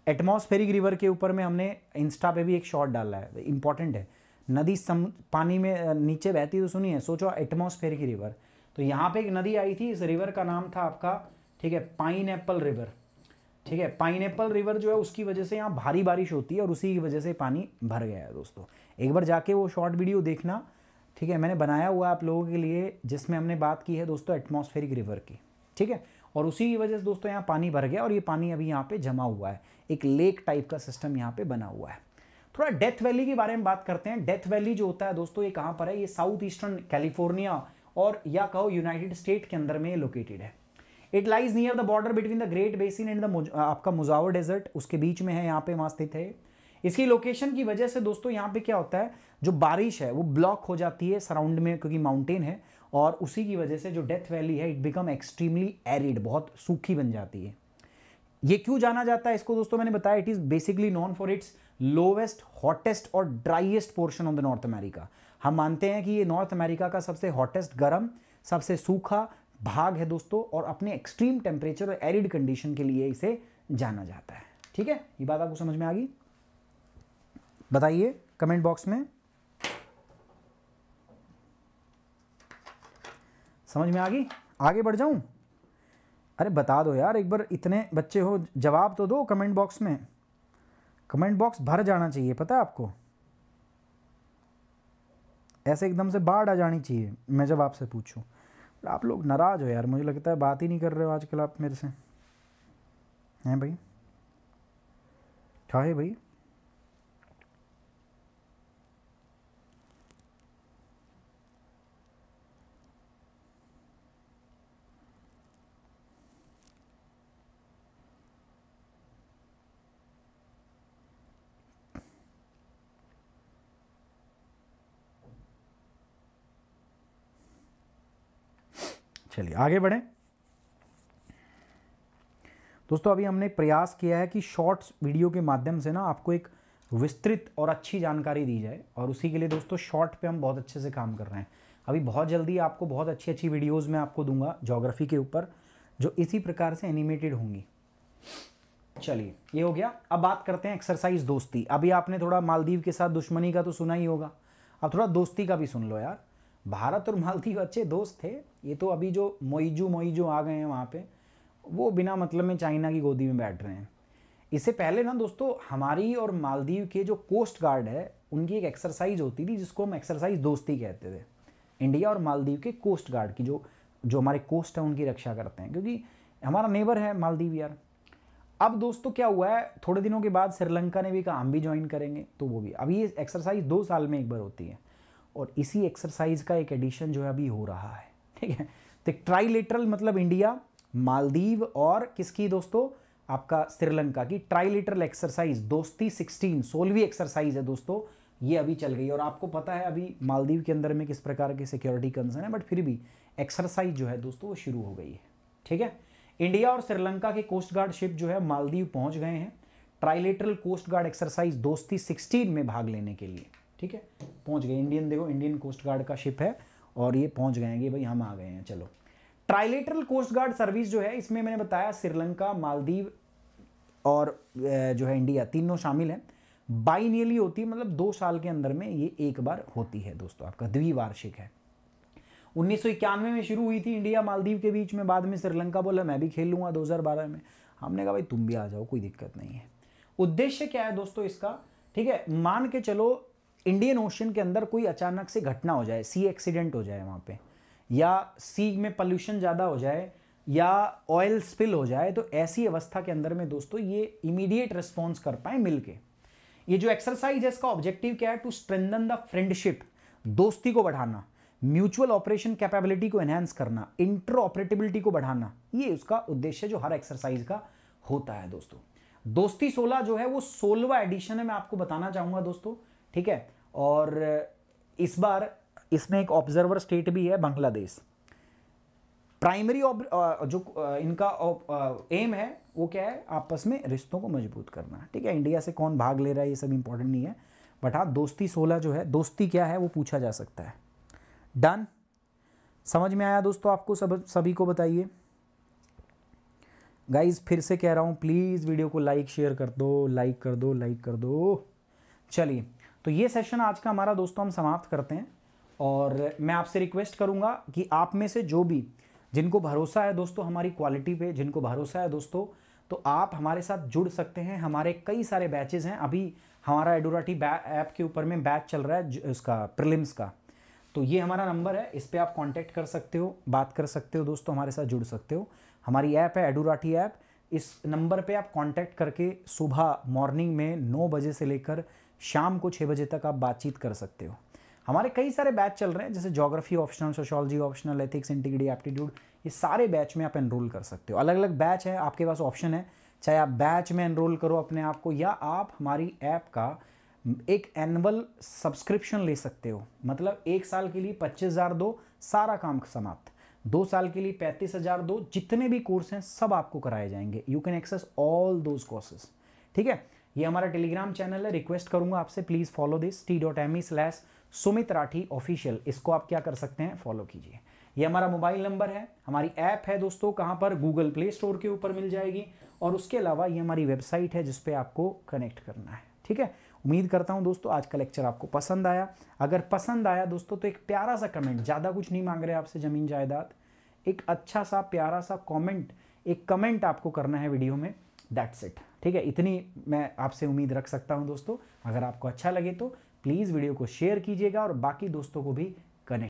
एटमॉस्फेरिक रिवर के ऊपर में हमने इंस्टा पे भी एक शॉट डाला है, इंपॉर्टेंट है। नदी सम पानी में नीचे बहती है तो सुनिए, सोचो एटमॉस्फेरिक रिवर। तो यहाँ पे एक नदी आई थी, इस रिवर का नाम था आपका, ठीक है, पाइनएप्पल रिवर। ठीक है, पाइनएप्पल रिवर जो है उसकी वजह से यहाँ भारी बारिश होती है और उसी की वजह से पानी भर गया है दोस्तों। एक बार जाके वो शॉर्ट वीडियो देखना, ठीक है, मैंने बनाया हुआ आप लोगों के लिए जिसमें हमने बात की है दोस्तों एटमॉस्फेरिक रिवर की। ठीक है, और उसी की वजह से दोस्तों यहाँ पानी भर गया और ये पानी अभी यहाँ पे जमा हुआ है, एक लेक टाइप का सिस्टम यहाँ पे बना हुआ है। थोड़ा डेथ वैली के बारे में बात करते हैं। डेथ वैली जो होता है दोस्तों ये कहाँ पर है? ये साउथ ईस्टर्न कैलिफोर्निया और या कहो यूनाइटेड स्टेट के अंदर में लोकेटेड है। It lies near the border between the Great Basin and the आपका मुजावर डेजर्ट, उसके बीच में है यहाँ पे वहाँ स्थित है। इसकी लोकेशन की वजह से दोस्तों यहाँ पे क्या होता है, जो बारिश है वो ब्लॉक हो जाती है सराउंड में, क्योंकि माउंटेन है, और उसी की वजह से जो डेथ वैली है इट बिकम एक्सट्रीमली एरिड, बहुत सूखी बन जाती है। ये क्यों जाना जाता है इसको दोस्तों, मैंने बताया it is basically known for its lowest, hottest और driest portion of the North America. हम मानते हैं कि ये नॉर्थ अमेरिका का सबसे हॉटेस्ट, गर्म, सबसे सूखा भाग है दोस्तों, और अपने एक्सट्रीम टेम्परेचर और एरिड कंडीशन के लिए इसे जाना जाता है। ठीक है, ये बात आपको समझ में आ गई? बताइए कमेंट बॉक्स में, समझ में आ गई? आगे बढ़ जाऊं? अरे बता दो यार एक बार, इतने बच्चे हो, जवाब तो दो कमेंट बॉक्स में। कमेंट बॉक्स भर जाना चाहिए, पता है आपको, ऐसे एकदम से बाढ़ आ जानी चाहिए मैं जब आपसे पूछूं। आप लोग नाराज हो यार, मुझे लगता है बात ही नहीं कर रहे हो आजकल आप मेरे से, हैं भाई? ठाए भाई, चलिए आगे बढ़ें दोस्तों। अभी हमने प्रयास किया है कि शॉर्ट्स वीडियो के माध्यम से ना आपको एक विस्तृत और अच्छी जानकारी दी जाए, और उसी के लिए दोस्तों शॉर्ट पे हम बहुत अच्छे से काम कर रहे हैं। अभी बहुत जल्दी आपको बहुत अच्छी अच्छी वीडियोस मैं आपको दूंगा ज्योग्राफी के ऊपर, जो इसी प्रकार से एनिमेटेड होंगी। चलिए ये हो गया। अब बात करते हैं एक्सरसाइज दोस्ती। अभी आपने थोड़ा मालदीव के साथ दुश्मनी का तो सुना ही होगा, अब थोड़ा दोस्ती का भी सुन लो यार। भारत और मालदीव अच्छे दोस्त थे, ये तो अभी जो मोइजू मोइजू आ गए हैं वहाँ पे, वो बिना मतलब में चाइना की गोदी में बैठ रहे हैं। इससे पहले ना दोस्तों हमारी और मालदीव के जो कोस्ट गार्ड है उनकी एक एक्सरसाइज होती थी जिसको हम एक्सरसाइज दोस्ती कहते थे। इंडिया और मालदीव के कोस्ट गार्ड की जो जो हमारे कोस्ट हैं उनकी रक्षा करते हैं, क्योंकि हमारा नेबर है मालदीव यार। अब दोस्तों क्या हुआ है, थोड़े दिनों के बाद श्रीलंका ने भी कहा हम भी ज्वाइन करेंगे, तो वो भी। अब ये एक्सरसाइज दो साल में एक बार होती है, और इसी एक्सरसाइज का एक एडिशन जो है अभी हो रहा है। ठीक है, तो एक ट्राइलेटरल मतलब इंडिया, मालदीव और किसकी दोस्तों, आपका श्रीलंका की ट्राइलेटरल एक्सरसाइज दोस्ती सिक्सटीन, सोलहवीं एक्सरसाइज है दोस्तों ये, अभी चल गई। और आपको पता है अभी मालदीव के अंदर में किस प्रकार की सिक्योरिटी कंसर्न है, बट फिर भी एक्सरसाइज जो है दोस्तों वो शुरू हो गई है। ठीक है, इंडिया और श्रीलंका के कोस्ट गार्ड शिप जो है मालदीव पहुंच गए हैं trilateral coast guard exercise Dosti sixteen में भाग लेने के लिए। ठीक है, पहुंच गए। इंडियन, देखो इंडियन कोस्ट गार्ड का शिप है और ये पहुंच गए हैं कि भाई हम आ गए हैं। चलो, ट्राइलेटरल कोस्ट गार्ड सर्विस जो है इसमें मैंने बताया श्रीलंका, मालदीव और जो है इंडिया, तीनों शामिल हैं। बाइनियली होती है, मतलब दो साल के अंदर में ये एक बार होती है दोस्तों, आपका द्विवार्षिक है। उन्नीस सौ इक्यानवे में शुरू हुई थी इंडिया मालदीव के बीच में, बाद में श्रीलंका बोला मैं भी खेल लूँगा दो हज़ार बारह में, हमने कहा भाई तुम भी आ जाओ, कोई दिक्कत नहीं है। उद्देश्य क्या है दोस्तों इसका, ठीक है, मान के चलो इंडियन ओशन के अंदर कोई अचानक से घटना हो जाए, सी एक्सीडेंट हो जाए वहाँ पे, या सी में पोल्यूशन ज़्यादा हो जाए, या ऑयल स्पिल हो जाए, तो ऐसी अवस्था के अंदर में दोस्तों ये इमीडिएट रिस्पॉन्स कर पाए मिलके। ये जो एक्सरसाइज है इसका ऑब्जेक्टिव क्या है, टू स्ट्रेंथन द फ्रेंडशिप, दोस्ती को बढ़ाना, म्यूचुअल ऑपरेशन कैपेबिलिटी को एनहेंस करना, इंटरऑपरेटेबिलिटी को बढ़ाना, ये उसका उद्देश्य जो हर एक्सरसाइज का होता है दोस्तों। दोस्ती सोलह जो है वो सोलहवां एडिशन है, मैं आपको बताना चाहूँगा दोस्तों। ठीक है, और इस बार इसमें एक ऑब्जर्वर स्टेट भी है, बांग्लादेश। प्राइमरी जो इनका एम है वो क्या है, आपस में रिश्तों को मजबूत करना। ठीक है, इंडिया से कौन भाग ले रहा है ये सब इंपॉर्टेंट नहीं है, बट हाँ दोस्ती सोलह जो है, दोस्ती क्या है वो पूछा जा सकता है। डन, समझ में आया दोस्तों आपको? सब सभी को बताइए गाइज, फिर से कह रहा हूँ प्लीज़ वीडियो को लाइक शेयर कर दो, लाइक कर दो, लाइक कर दो। चलिए, तो ये सेशन आज का हमारा दोस्तों हम समाप्त करते हैं, और मैं आपसे रिक्वेस्ट करूंगा कि आप में से जो भी, जिनको भरोसा है दोस्तों हमारी क्वालिटी पे, जिनको भरोसा है दोस्तों, तो आप हमारे साथ जुड़ सकते हैं। हमारे कई सारे बैचेस हैं, अभी हमारा एडुराठी ऐप के ऊपर में बैच चल रहा है उसका प्रीलिम्स का, तो ये हमारा नंबर है, इस पर आप कॉन्टैक्ट कर सकते हो, बात कर सकते हो दोस्तों, हमारे साथ जुड़ सकते हो। हमारी ऐप है एडुराठी ऐप। इस नंबर पे आप कांटेक्ट करके सुबह मॉर्निंग में नौ बजे से लेकर शाम को छः बजे तक आप बातचीत कर सकते हो। हमारे कई सारे बैच चल रहे हैं, जैसे geography optional, sociology optional, ethics, integrity, aptitude, ये सारे बैच में आप एनरोल कर सकते हो। अलग अलग बैच है, आपके पास ऑप्शन है, चाहे आप बैच में एनरोल करो अपने आप को या आप हमारी ऐप का एक एनुअल सब्सक्रिप्शन ले सकते हो। मतलब एक साल के लिए पच्चीस हज़ार दो, सारा काम समाप्त, दो साल के लिए पैंतीस हज़ार दो, जितने भी कोर्स हैं सब आपको कराए जाएंगे। You can access all those courses. ठीक है, ये हमारा टेलीग्राम चैनल है, रिक्वेस्ट करूंगा आपसे please follow this T dot M E slash Sumit Rathi official, इसको आप क्या कर सकते हैं, फॉलो कीजिए। ये हमारा मोबाइल नंबर है, हमारी ऐप है दोस्तों, कहाँ पर, गूगल प्ले स्टोर के ऊपर मिल जाएगी, और उसके अलावा ये हमारी वेबसाइट है जिस पर आपको कनेक्ट करना है। ठीक है, उम्मीद करता हूँ दोस्तों आज का लेक्चर आपको पसंद आया। अगर पसंद आया दोस्तों तो एक प्यारा सा कमेंट, ज़्यादा कुछ नहीं मांग रहे आपसे ज़मीन जायदाद, एक अच्छा सा प्यारा सा कमेंट, एक कमेंट आपको करना है वीडियो में, दैट्स इट। ठीक है, इतनी मैं आपसे उम्मीद रख सकता हूँ दोस्तों। अगर आपको अच्छा लगे तो प्लीज़ वीडियो को शेयर कीजिएगा और बाकी दोस्तों को भी कनेक्ट